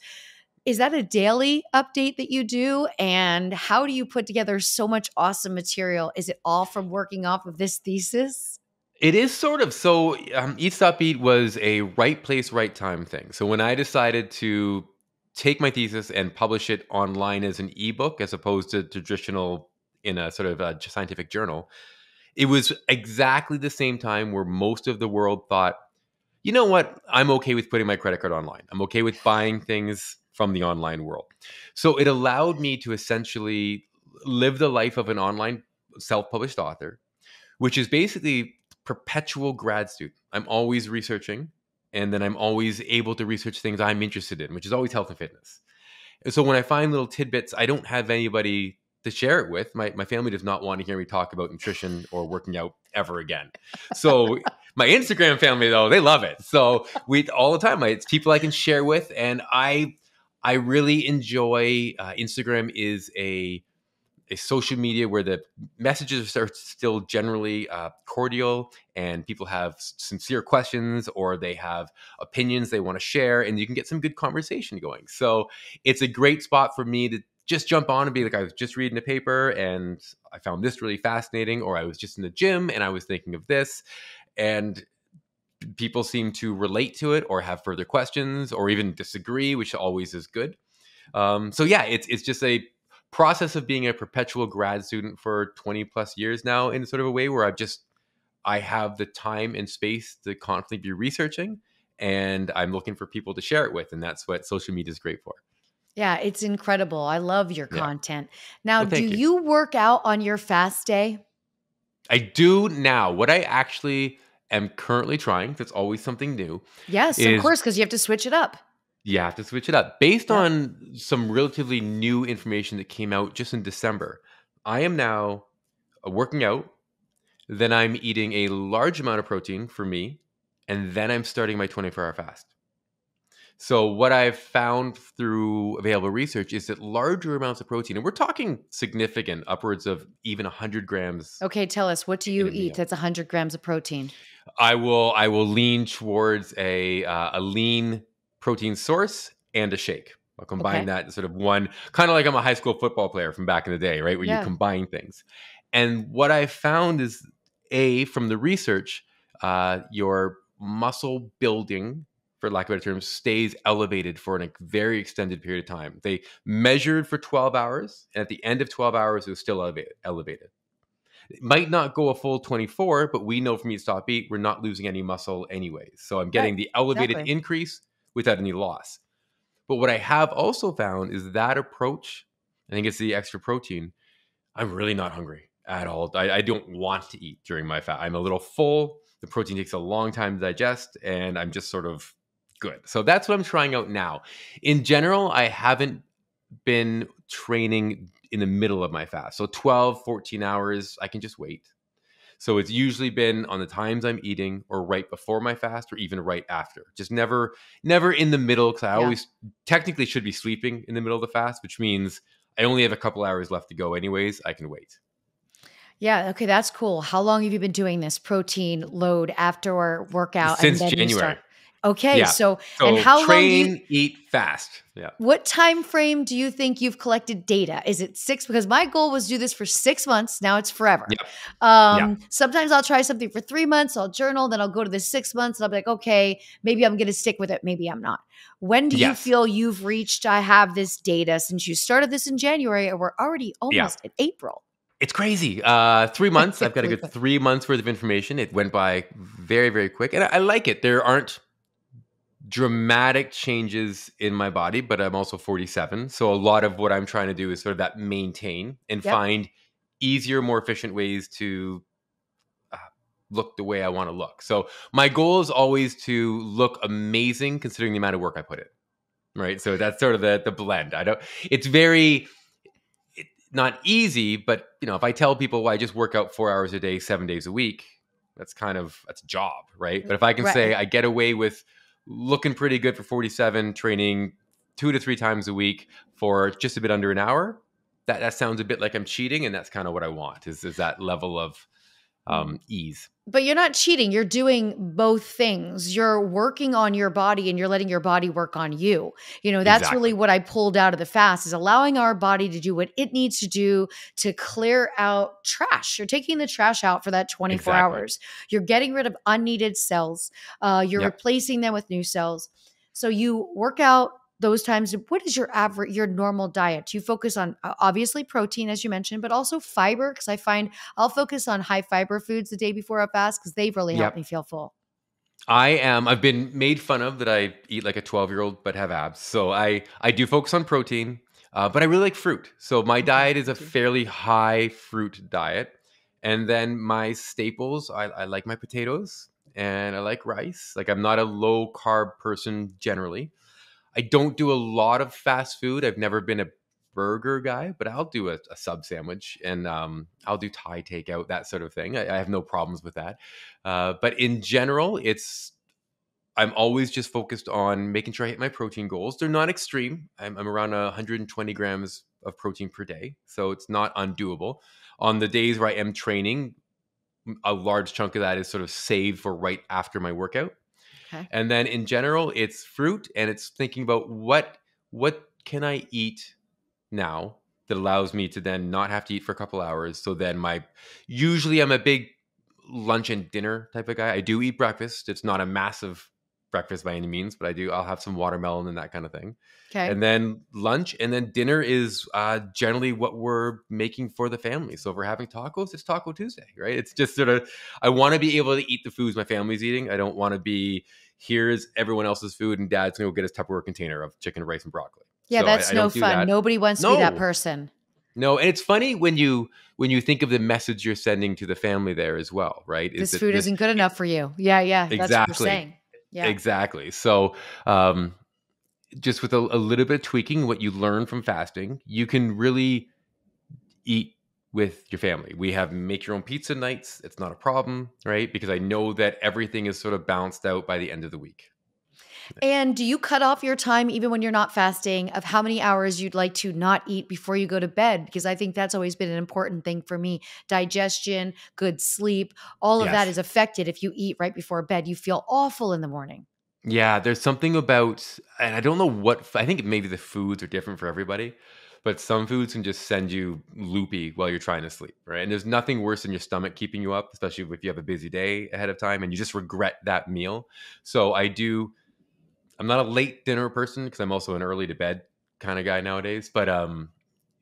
Is that a daily update that you do? And how do you put together so much awesome material? Is it all from working off of this thesis? It is sort of. So um, Eat Stop Eat was a right place, right time thing. So when I decided to take my thesis and publish it online as an ebook, as opposed to traditional in a sort of a scientific journal, it was exactly the same time where most of the world thought, you know what, I'm okay with putting my credit card online. I'm okay with buying things from the online world. So it allowed me to essentially live the life of an online self-published author, which is basically perpetual grad student. I'm always researching, and then I'm always able to research things I'm interested in, which is always health and fitness. And so when I find little tidbits, I don't have anybody to share it with. My my family does not want to hear me talk about nutrition or working out ever again. So my Instagram family, though, they love it. So we all the time, I, it's people I can share with. And I I really enjoy uh, Instagram is a a social media where the messages are still generally uh, cordial, and people have sincere questions or they have opinions they want to share, and you can get some good conversation going. So it's a great spot for me to just jump on and be like, I was just reading a paper and I found this really fascinating, or I was just in the gym and I was thinking of this, and people seem to relate to it or have further questions or even disagree, which always is good. Um, so yeah, it's it's just a process of being a perpetual grad student for twenty plus years now, in sort of a way where I've just, I have the time and space to constantly be researching, and I'm looking for people to share it with. And that's what social media is great for. Yeah, it's incredible. I love your content. Yeah. Now, well, do you. you work out on your fast day? I do now. What I actually am currently trying, because it's always something new. Yes, is, of course, because you have to switch it up. You have to switch it up. Based yeah. on some relatively new information that came out just in December, I am now working out, then I'm eating a large amount of protein for me, and then I'm starting my twenty-four hour fast. So what I've found through available research is that larger amounts of protein, and we're talking significant, upwards of even one hundred grams. Okay, tell us, what do you eat that's one hundred grams of protein? I will I will lean towards a uh, a lean protein source and a shake. I'll combine okay. that in sort of one, kind of like I'm a high school football player from back in the day, right? Where yeah. you combine things. And what I found is, A, from the research, uh, your muscle building, for lack of a better term, stays elevated for a very extended period of time. They measured for twelve hours, and at the end of twelve hours, it was still elevated. It might not go a full twenty-four, but we know from Eat Stop Eat, we're not losing any muscle anyways. So I'm getting right. the elevated exactly. increase without any loss. But what I have also found is that approach, I think it's the extra protein, I'm really not hungry at all. I, I don't want to eat during my fast. I'm a little full. The protein takes a long time to digest, and I'm just sort of good. So that's what I'm trying out now. In general, I haven't been training in the middle of my fast. So twelve, fourteen hours, I can just wait. So it's usually been on the times I'm eating, or right before my fast, or even right after. Just never never in the middle, because I yeah. always technically should be sleeping in the middle of the fast, which means I only have a couple hours left to go anyways. I can wait. Yeah. Okay. That's cool. How long have you been doing this protein load after workout? Since and then January. You start? Okay. Yeah. So, so and how train, long do you, eat fast. Yeah. What time frame do you think you've collected data? Is it six? Because my goal was to do this for six months. Now it's forever. Yep. Um, yeah. Sometimes I'll try something for three months. I'll journal. Then I'll go to the six months. And I'll be like, okay, maybe I'm going to stick with it. Maybe I'm not. When do yes. you feel you've reached, I have this data, since you started this in January, and we're already almost yeah. in April? It's crazy. Uh, three months. I've got a good three months worth of information. It went by very, very quick. And I, I like it. There aren't dramatic changes in my body, but I'm also forty-seven. So a lot of what I'm trying to do is sort of that maintain and yep. find easier, more efficient ways to uh, look the way I want to look. So my goal is always to look amazing considering the amount of work I put in. Right. So that's sort of the, the blend. I don't, it's very, it, not easy, but you know, if I tell people, well, I just work out four hours a day, seven days a week, that's kind of, that's a job. Right. But if I can right. say I get away with looking pretty good for forty-seven, training two to three times a week for just a bit under an hour, That that sounds a bit like I'm cheating, and that's kind of what I want, is, is that level of um, ease. But you're not cheating. You're doing both things. You're working on your body and you're letting your body work on you. You know, that's exactly. really what I pulled out of the fast is allowing our body to do what it needs to do to clear out trash. You're taking the trash out for that twenty-four exactly. hours. You're getting rid of unneeded cells. Uh, you're yep. replacing them with new cells. So you work out those times. What is your average, your normal diet? You focus on obviously protein, as you mentioned, but also fiber. Cause I find I'll focus on high fiber foods the day before I fast. Cause they've really yep. helped me feel full. I am. I've been made fun of that. I eat like a twelve year old, but have abs. So I, I do focus on protein, uh, but I really like fruit. So my diet is a fairly high fruit diet. And then my staples, I, I like my potatoes and I like rice. Like I'm not a low carb person generally. I don't do a lot of fast food. I've never been a burger guy, but I'll do a, a sub sandwich and um, I'll do Thai takeout, that sort of thing. I, I have no problems with that. Uh, but in general, it's I'm always just focused on making sure I hit my protein goals. They're not extreme. I'm, I'm around one hundred twenty grams of protein per day, so it's not undoable. On the days where I am training, a large chunk of that is sort of saved for right after my workout. Okay. And then in general, it's fruit and it's thinking about what what can I eat now that allows me to then not have to eat for a couple hours. So then my usually I'm a big lunch and dinner type of guy. I do eat breakfast. It's not a massive breakfast by any means, but I do. I'll have some watermelon and that kind of thing. Okay. And then lunch and then dinner is uh, generally what we're making for the family. So if we're having tacos, it's Taco Tuesday, right? It's just sort of, I want to be able to eat the foods my family's eating. I don't want to be, here's everyone else's food and dad's going to go get his Tupperware container of chicken, rice, and broccoli. Yeah, so that's I, no I fun. That. Nobody wants no. to be that person. No, and it's funny when you when you think of the message you're sending to the family there as well, right? Is this food this, isn't good enough for you. Yeah, yeah, exactly. That's what you're saying. Yeah. Exactly. So um, just with a, a little bit of tweaking, what you learn from fasting, you can really eat with your family. We have make your own pizza nights. It's not a problem, right? Because I know that everything is sort of balanced out by the end of the week. And do you cut off your time, even when you're not fasting, of how many hours you'd like to not eat before you go to bed? Because I think that's always been an important thing for me. Digestion, good sleep, all of yes. that is affected if you eat right before bed. You feel awful in the morning. Yeah, there's something about, and I don't know what, I think maybe the foods are different for everybody, but some foods can just send you loopy while you're trying to sleep, right? And there's nothing worse than your stomach keeping you up, especially if you have a busy day ahead of time and you just regret that meal. So I do... I'm not a late dinner person because I'm also an early to bed kind of guy nowadays. But um,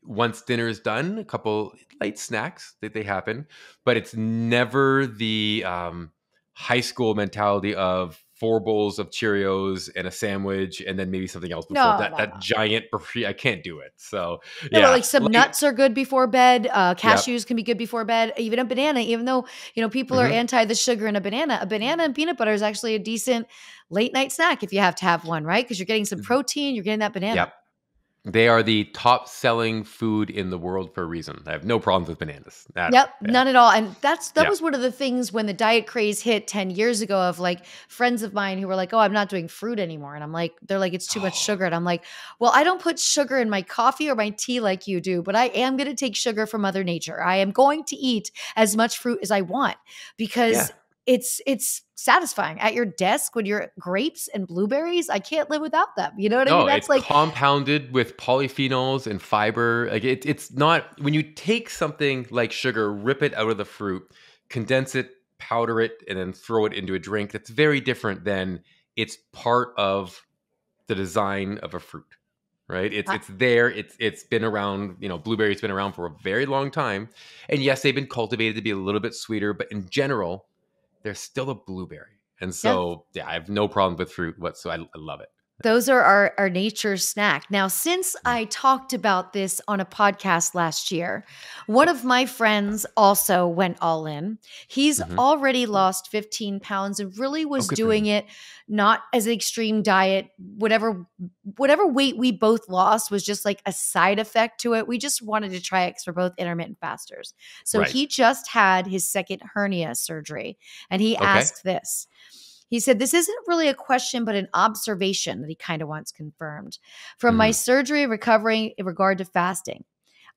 once dinner is done, a couple light snacks, they, they happen. But it's never the um, high school mentality of four bowls of Cheerios and a sandwich and then maybe something else before no, that. No, that no. giant burrito, I can't do it. So no, yeah, like some like, nuts are good before bed. Uh, cashews yep. can be good before bed. Even a banana, even though you know people mm-hmm. are anti the sugar in a banana, a banana and peanut butter is actually a decent late night snack if you have to have one, right? Because you're getting some protein, you're getting that banana. Yep. They are the top selling food in the world for a reason. I have no problems with bananas. That, yep, yeah. none at all. And that's that yep. was one of the things when the diet craze hit ten years ago of like friends of mine who were like, oh, I'm not doing fruit anymore. And I'm like, they're like, it's too oh. much sugar. And I'm like, well, I don't put sugar in my coffee or my tea like you do, but I am going to take sugar from Mother Nature. I am going to eat as much fruit as I want because yeah. it's it's satisfying at your desk when you're grapes and blueberries. I can't live without them. You know what I mean? No, that's it's like compounded with polyphenols and fiber. Like it, it's not when you take something like sugar, rip it out of the fruit, condense it, powder it, and then throw it into a drink. That's very different than it's part of the design of a fruit, right? It's I, it's there. It's it's been around. You know, blueberries been around for a very long time, and yes, they've been cultivated to be a little bit sweeter, but in general, they're still a blueberry. And so, yeah, yeah I have no problem with fruit whatsoever. I, I love it. Those are our, our nature snack. Now, since I talked about this on a podcast last year, one of my friends also went all in. He's mm-hmm. already lost fifteen pounds and really was oh, doing it not as an extreme diet. Whatever, whatever weight we both lost was just like a side effect to it. We just wanted to try it because we're both intermittent fasters. So right. he just had his second hernia surgery and he okay. asked this. He said, this isn't really a question, but an observation that he kind of wants confirmed. From mm-hmm. my surgery recovering in regard to fasting,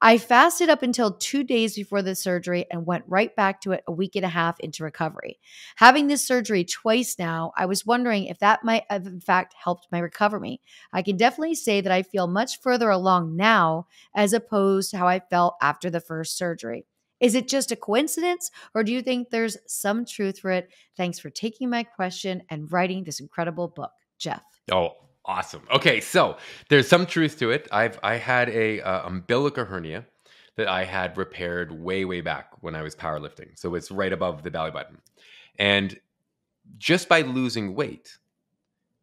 I fasted up until two days before the surgery and went right back to it a week and a half into recovery. Having this surgery twice now, I was wondering if that might have in fact helped my recovery. I can definitely say that I feel much further along now as opposed to how I felt after the first surgery. Is it just a coincidence, or do you think there's some truth for it? Thanks for taking my question and writing this incredible book, Jeff. Oh, awesome. Okay, so there's some truth to it. I've I had a uh, umbilical hernia that I had repaired way, way back when I was powerlifting. So it's right above the belly button. And just by losing weight,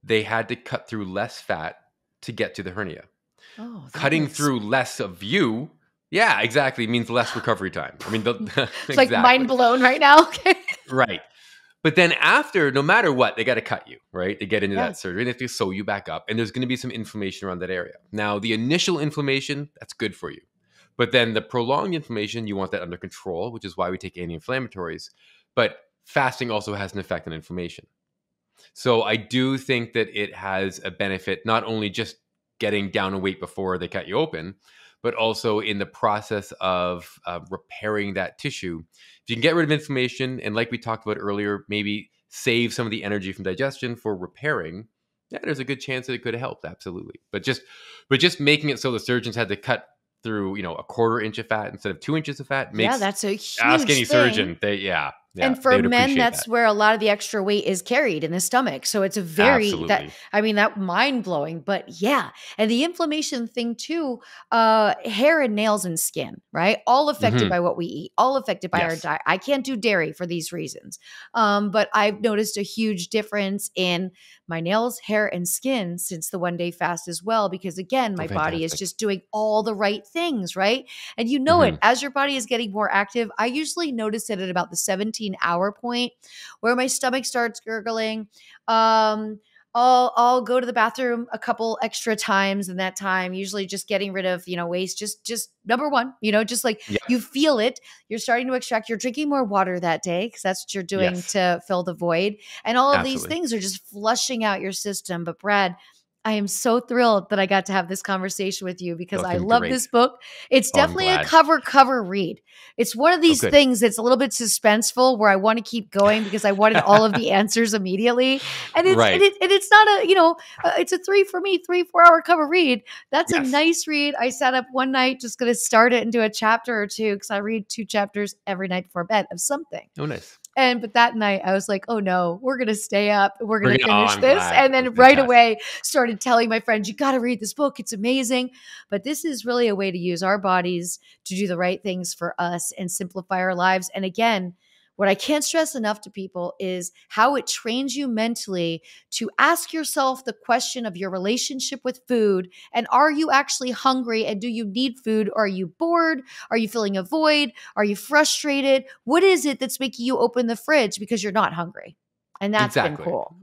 they had to cut through less fat to get to the hernia. Oh, cutting makes... through less of you. Yeah, exactly. It means less recovery time. I mean, the, it's exactly. Like mind blown right now. Okay. Right. But then after, no matter what, they got to cut you, right? They get into yeah. that surgery and they have to sew you back up. And there's going to be some inflammation around that area. Now, the initial inflammation, that's good for you. But then the prolonged inflammation, you want that under control, which is why we take anti-inflammatories. But fasting also has an effect on inflammation. So I do think that it has a benefit, not only just getting down a weight before they cut you open, but also in the process of uh, repairing that tissue. If you can get rid of inflammation, and like we talked about earlier, maybe save some of the energy from digestion for repairing, yeah, there's a good chance that it could have helped, absolutely. But just but just making it so the surgeons had to cut through, you know, a quarter inch of fat instead of two inches of fat makes... Yeah, that's a huge Ask any thing. surgeon. They, yeah, yeah. And for men, that's that. where a lot of the extra weight is carried, in the stomach. So it's a very, Absolutely. that I mean, that mind-blowing, but yeah. And the inflammation thing too, uh, hair and nails and skin, right? All affected mm-hmm. by what we eat, all affected by yes. our diet. I can't do dairy for these reasons. Um, but I've noticed a huge difference in my nails, hair, and skin since the one-day fast as well, because again, my oh, body is just doing all the right things, right? And you know mm-hmm. it. As your body is getting more active, I usually notice it at about the seventeen hour point where my stomach starts gurgling. Um, I'll, I'll go to the bathroom a couple extra times in that time, usually just getting rid of, you know, waste, just, just number one, you know, just like yeah. you feel it, you're starting to extract, you're drinking more water that day because that's what you're doing yes. to fill the void. And all of Absolutely. these things are just flushing out your system. But Brad, I am so thrilled that I got to have this conversation with you because Looking I love great. this book. It's oh, definitely a cover, cover read. It's one of these oh, things that's a little bit suspenseful where I want to keep going because I wanted all of the answers immediately. And it's, right. and, it, and it's not a, you know, uh, it's a three for me, three, four hour cover read. That's yes. a nice read. I sat up one night just going to start it and do a chapter or two because I read two chapters every night before bed of something. Oh, nice. And but that night I was like, oh no, we're going to stay up. We're going to finish oh, this. Glad. And then right away started telling my friends, you got to read this book. It's amazing. But this is really a way to use our bodies to do the right things for us and simplify our lives. And again, what I can't stress enough to people is how it trains you mentally to ask yourself the question of your relationship with food. And are you actually hungry? And do you need food? Or are you bored? Are you feeling a void? Are you frustrated? What is it that's making you open the fridge because you're not hungry? And that's exactly. been cool.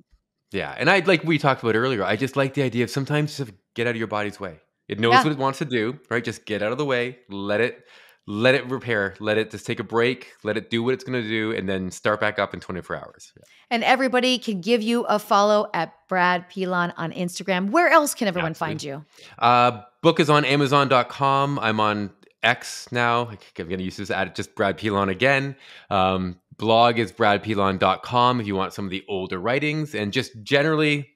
Yeah. And I like we talked about earlier, I just like the idea of sometimes just get out of your body's way. It knows yeah. what it wants to do, right? Just get out of the way, let it Let it repair. Let it just take a break. Let it do what it's going to do and then start back up in twenty-four hours. Yeah. And everybody can give you a follow at Brad Pilon on Instagram. Where else can everyone Absolutely. find you? Uh, book is on amazon dot com. I'm on X now. I'm going to use this at just Brad Pilon again. Um, blog is brad pilon dot com if you want some of the older writings, and just generally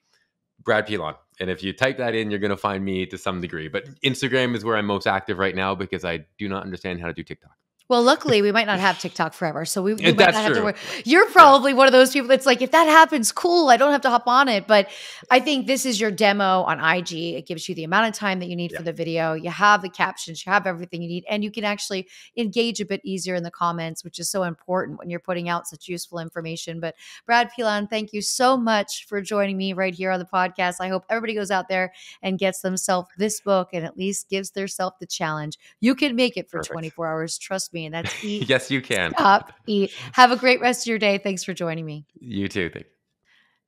Brad Pilon. And if you type that in, you're going to find me to some degree. But Instagram is where I'm most active right now because I do not understand how to do TikTok. Well, luckily, we might not have TikTok forever. So we, we might not have true. to worry. You're probably yeah. one of those people that's like, if that happens, cool. I don't have to hop on it. But I think this is your demo on I G. It gives you the amount of time that you need yeah. for the video. You have the captions. You have everything you need. And you can actually engage a bit easier in the comments, which is so important when you're putting out such useful information. But Brad Pilon, thank you so much for joining me right here on the podcast. I hope everybody goes out there and gets themselves this book and at least gives themselves the challenge. You can make it for Perfect. twenty-four hours. Trust me. And that's eat. Yes, you can. Stop, eat. Have a great rest of your day. Thanks for joining me. You too. Thanks.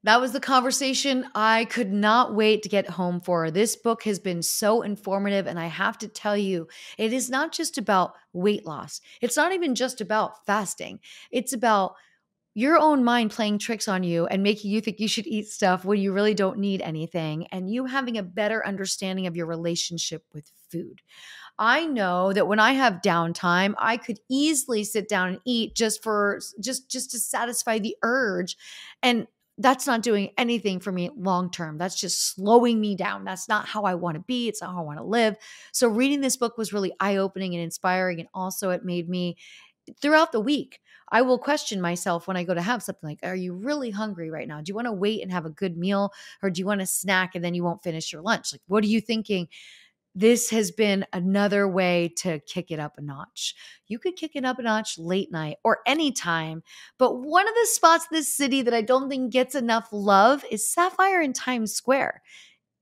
That was the conversation I could not wait to get home for. This book has been so informative. And I have to tell you, it is not just about weight loss. It's not even just about fasting. It's about your own mind playing tricks on you and making you think you should eat stuff when you really don't need anything, and you having a better understanding of your relationship with food. I know that when I have downtime, I could easily sit down and eat just for just just to satisfy the urge. And that's not doing anything for me long term. That's just slowing me down. That's not how I want to be. It's not how I want to live. So reading this book was really eye-opening and inspiring. And also it made me, throughout the week, I will question myself when I go to have something like, are you really hungry right now? Do you want to wait and have a good meal? Or do you want to snack and then you won't finish your lunch? Like, what are you thinking? This has been another way to kick it up a notch. You could kick it up a notch late night or anytime. But one of the spots in this city that I don't think gets enough love is Sapphire in Times Square.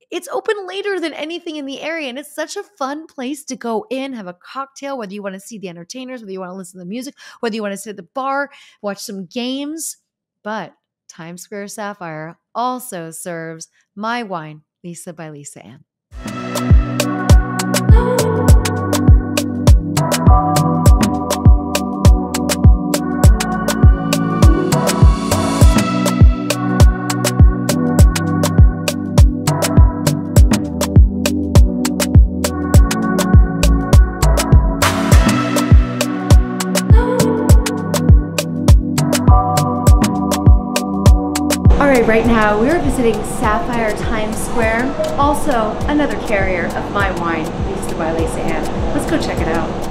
It's open later than anything in the area, and it's such a fun place to go in, have a cocktail, whether you want to see the entertainers, whether you want to listen to the music, whether you want to sit at the bar, watch some games. But Times Square Sapphire also serves my wine, Lisa by Lisa Ann. Right now, we are visiting Sapphire Times Square, also another carrier of my wine, Lisa by Lisa Ann. Let's go check it out.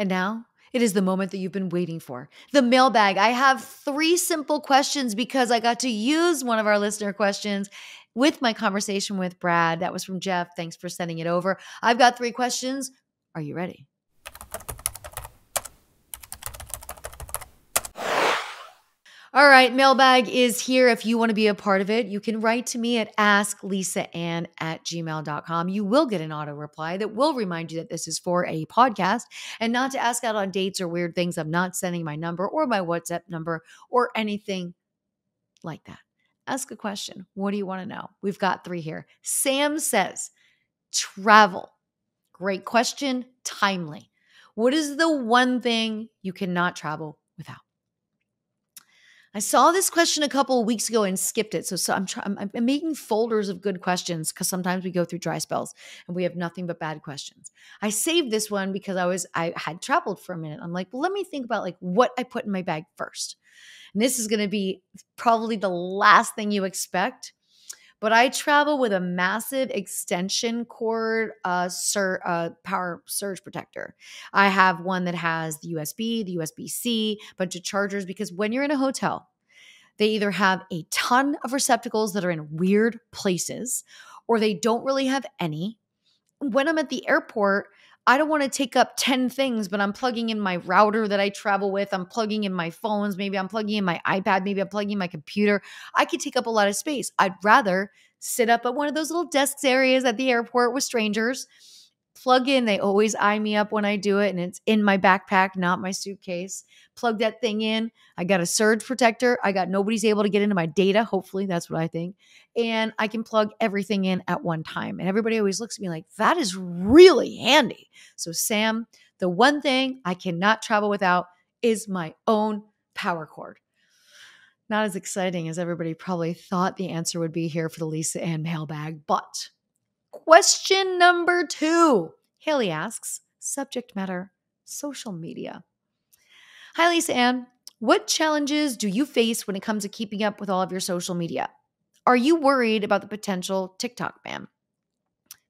And now it is the moment that you've been waiting for. The mailbag. I have three simple questions because I got to use one of our listener questions with my conversation with Brad. That was from Jeff. Thanks for sending it over. I've got three questions. Are you ready? All right, mailbag is here. If you want to be a part of it, you can write to me at ask lisa ann at gmail dot com. You will get an auto reply that will remind you that this is for a podcast and not to ask out on dates or weird things. I'm not sending my number or my WhatsApp number or anything like that. Ask a question. What do you want to know? We've got three here. Sam says, travel. Great question. Timely. What is the one thing you cannot travel without? I saw this question a couple of weeks ago and skipped it. So, so I'm, try I'm, I'm making folders of good questions because sometimes we go through dry spells and we have nothing but bad questions. I saved this one because I was I had traveled for a minute. I'm like, well, let me think about like what I put in my bag first. And this is going to be probably the last thing you expect. But I travel with a massive extension cord uh, sur uh, power surge protector. I have one that has the U S B, the U S B C, a bunch of chargers. Because when you're in a hotel, they either have a ton of receptacles that are in weird places or they don't really have any. When I'm at the airport, I don't want to take up ten things, but I'm plugging in my router that I travel with. I'm plugging in my phones. Maybe I'm plugging in my iPad. Maybe I'm plugging in my computer. I could take up a lot of space. I'd rather sit up at one of those little desks areas at the airport with strangers, plug in. They always eye me up when I do it, and it's in my backpack, not my suitcase. Plug that thing in. I got a surge protector. I got nobody's able to get into my data. Hopefully, that's what I think. And I can plug everything in at one time. And everybody always looks at me like, that is really handy. So Sam, the one thing I cannot travel without is my own power cord. Not as exciting as everybody probably thought the answer would be here for the Lisa Ann mailbag, but question number two, Haley asks, subject matter, social media. Hi, Lisa Ann. What challenges do you face when it comes to keeping up with all of your social media? Are you worried about the potential TikTok ban?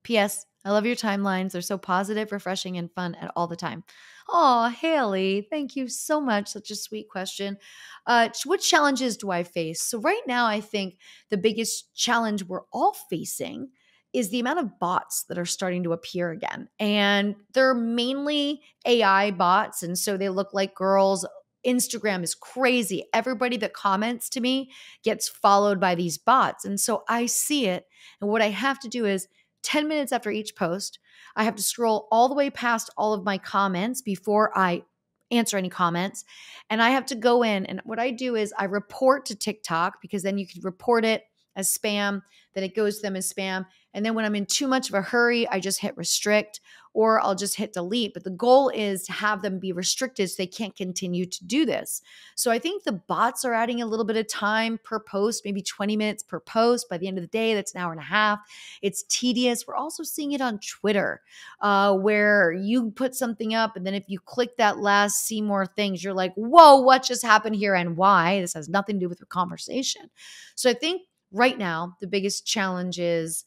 P S. I love your timelines. They're so positive, refreshing, and fun at all the time. Oh, Haley, thank you so much. Such a sweet question. Uh, what challenges do I face? So right now, I think the biggest challenge we're all facing is the amount of bots that are starting to appear again. And they're mainly A I bots, and so they look like girls. Instagram is crazy. Everybody that comments to me gets followed by these bots. And so I see it. And what I have to do is ten minutes after each post, I have to scroll all the way past all of my comments before I answer any comments. And I have to go in. And what I do is I report to TikTok, because then you can report it as spam. Then it goes to them as spam. And then when I'm in too much of a hurry, I just hit restrict, or I'll just hit delete. But the goal is to have them be restricted so they can't continue to do this. So I think the bots are adding a little bit of time per post, maybe twenty minutes per post. By the end of the day, that's an hour and a half. It's tedious. We're also seeing it on Twitter, uh, where you put something up, and then if you click that last see more things, you're like, whoa, what just happened here and why? This has nothing to do with the conversation. So I think right now, the biggest challenge is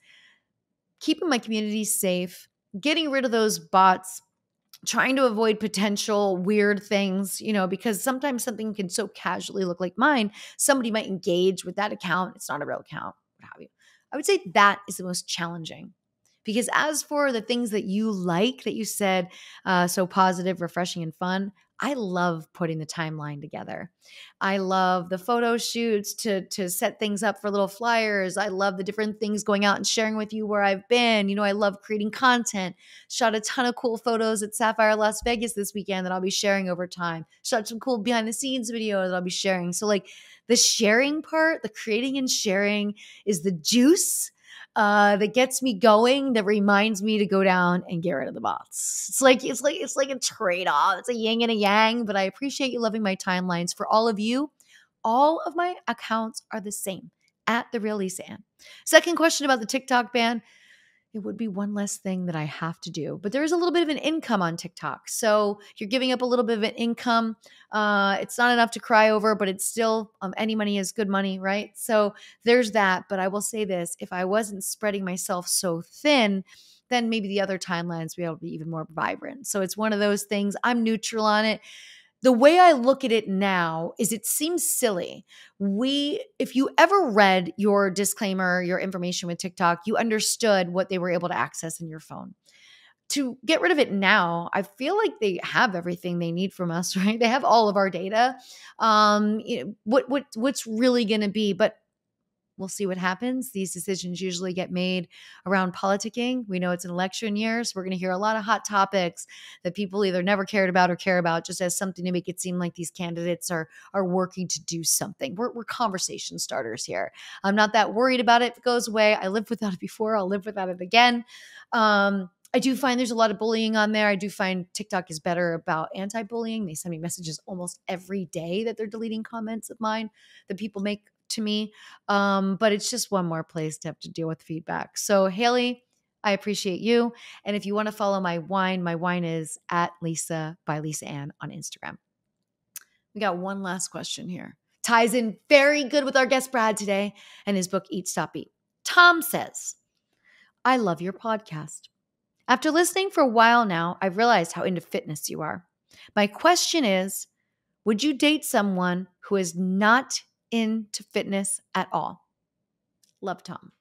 keeping my community safe, getting rid of those bots, trying to avoid potential weird things, you know, because sometimes something can so casually look like mine. Somebody might engage with that account. It's not a real account, what have you. I would say that is the most challenging. Because as for the things that you like, that you said, uh, so positive, refreshing, and fun, I love putting the timeline together. I love the photo shoots to, to set things up for little flyers. I love the different things going out and sharing with you where I've been. You know, I love creating content. Shot a ton of cool photos at Sapphire Las Vegas this weekend that I'll be sharing over time. Shot some cool behind the scenes videos that I'll be sharing. So like the sharing part, the creating and sharing is the juice Uh, that gets me going, that reminds me to go down and get rid of the bots. It's like it's like it's like a trade-off. It's a yin and a yang, but I appreciate you loving my timelines. For all of you, all of my accounts are the same, at The Real Lisa Ann. Second question about the TikTok ban. It would be one less thing that I have to do, but there is a little bit of an income on TikTok. So you're giving up a little bit of an income. Uh, it's not enough to cry over, but it's still, um, any money is good money, right? So there's that. But I will say this, if I wasn't spreading myself so thin, then maybe the other timelines would be even more vibrant. So it's one of those things. I'm neutral on it. The way I look at it now is it seems silly. We, if you ever read your disclaimer, your information with TikTok, you understood what they were able to access in your phone. To get rid of it now, I feel like they have everything they need from us, right? They have all of our data. Um, you know, what, what, what's really going to be, but we'll see what happens. These decisions usually get made around politicking. We know it's an election year, so we're going to hear a lot of hot topics that people either never cared about or care about, just as something to make it seem like these candidates are are working to do something. We're, we're conversation starters here. I'm not that worried about it. If it goes away, I lived without it before. I'll live without it again. Um, I do find there's a lot of bullying on there. I do find TikTok is better about anti-bullying. They send me messages almost every day that they're deleting comments of mine that people make to me. Um, but it's just one more place to have to deal with feedback. So Haley, I appreciate you. And if you want to follow my wine, my wine is at Lisa by Lisa Ann on Instagram. We got one last question here. Ties in very good with our guest Brad today and his book, Eat, Stop, Eat. Tom says, I love your podcast. After listening for a while now, I've realized how into fitness you are. My question is, would you date someone who is not into fitness at all? Love, Tom.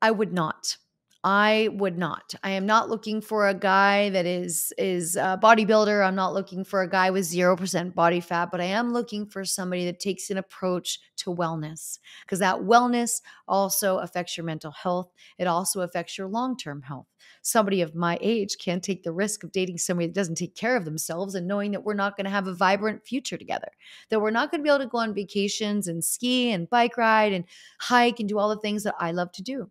I would not. I would not. I am not looking for a guy that is is a bodybuilder. I'm not looking for a guy with zero percent body fat, but I am looking for somebody that takes an approach to wellness, because that wellness also affects your mental health. It also affects your long-term health. Somebody of my age can't take the risk of dating somebody that doesn't take care of themselves and knowing that we're not going to have a vibrant future together, that we're not going to be able to go on vacations and ski and bike ride and hike and do all the things that I love to do.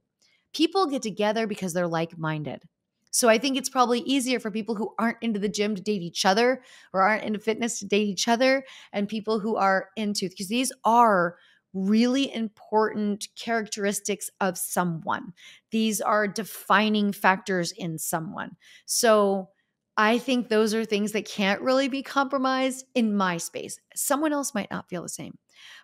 People get together because they're like-minded. So I think it's probably easier for people who aren't into the gym to date each other, or aren't into fitness to date each other, and people who are into, because these are really important characteristics of someone. These are defining factors in someone. So I think those are things that can't really be compromised in my space. Someone else might not feel the same.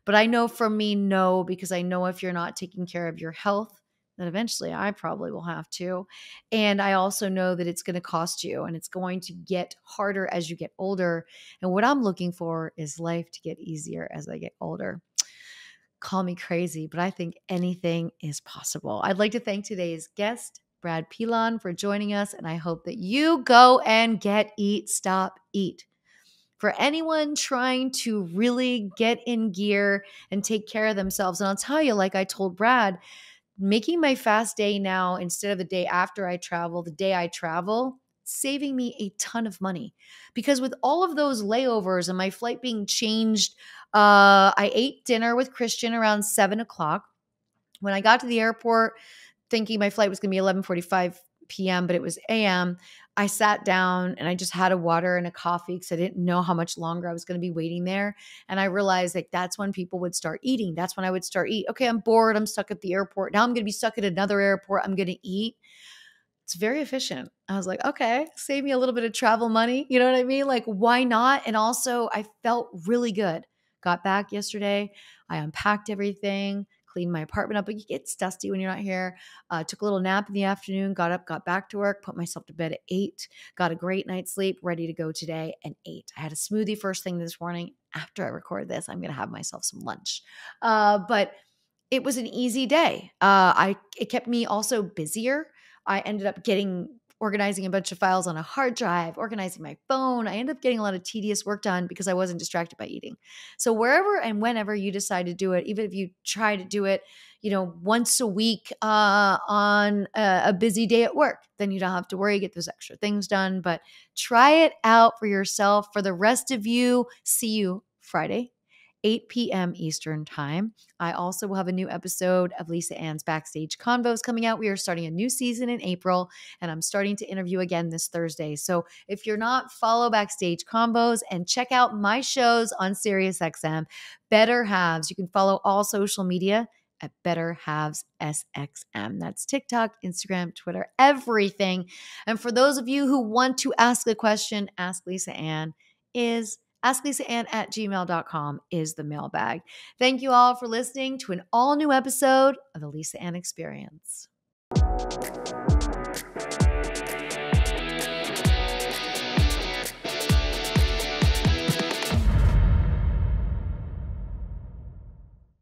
But I know for me, no, because I know if you're not taking care of your health, that eventually I probably will have to. And I also know that it's going to cost you, and it's going to get harder as you get older. And what I'm looking for is life to get easier as I get older. Call me crazy, but I think anything is possible. I'd like to thank today's guest, Brad Pilon, for joining us. And I hope that you go and get Eat, Stop, Eat. For anyone trying to really get in gear and take care of themselves. And I'll tell you, like I told Brad, making my fast day now instead of the day after I travel, the day I travel, saving me a ton of money. Because with all of those layovers and my flight being changed, uh, I ate dinner with Christian around seven o'clock. When I got to the airport, thinking my flight was going to be eleven forty-five p m, but it was a m, I sat down and I just had a water and a coffee because I didn't know how much longer I was going to be waiting there. And I realized like that's when people would start eating. That's when I would start eating. Okay, I'm bored. I'm stuck at the airport. Now I'm going to be stuck at another airport. I'm going to eat. It's very efficient. I was like, okay, save me a little bit of travel money. You know what I mean? Like, why not? And also I felt really good. Got back yesterday. I unpacked everything. Cleaned my apartment up, but it gets dusty when you're not here. Uh, took a little nap in the afternoon, got up, got back to work, put myself to bed at eight, got a great night's sleep, ready to go today and ate. I had a smoothie first thing this morning. After I record this, I'm going to have myself some lunch. Uh, but it was an easy day. Uh, I it kept me also busier. I ended up getting organizing a bunch of files on a hard drive, organizing my phone. I ended up getting a lot of tedious work done because I wasn't distracted by eating. So wherever and whenever you decide to do it, even if you try to do it, you know, once a week uh, on a, a busy day at work, then you don't have to worry, get those extra things done. But try it out for yourself. For the rest of you, see you Friday, eight p m Eastern time. I also will have a new episode of Lisa Ann's Backstage Convos coming out. We are starting a new season in April, and I'm starting to interview again this Thursday. So if you're not, follow Backstage Convos and check out my shows on SiriusXM, Better Halves. You can follow all social media at Better Halves S X M. That's TikTok, Instagram, Twitter, everything. And for those of you who want to ask a question, Ask Lisa Ann is ask lisa ann at gmail dot com is the mailbag. Thank you all for listening to an all new episode of the Lisa Ann Experience.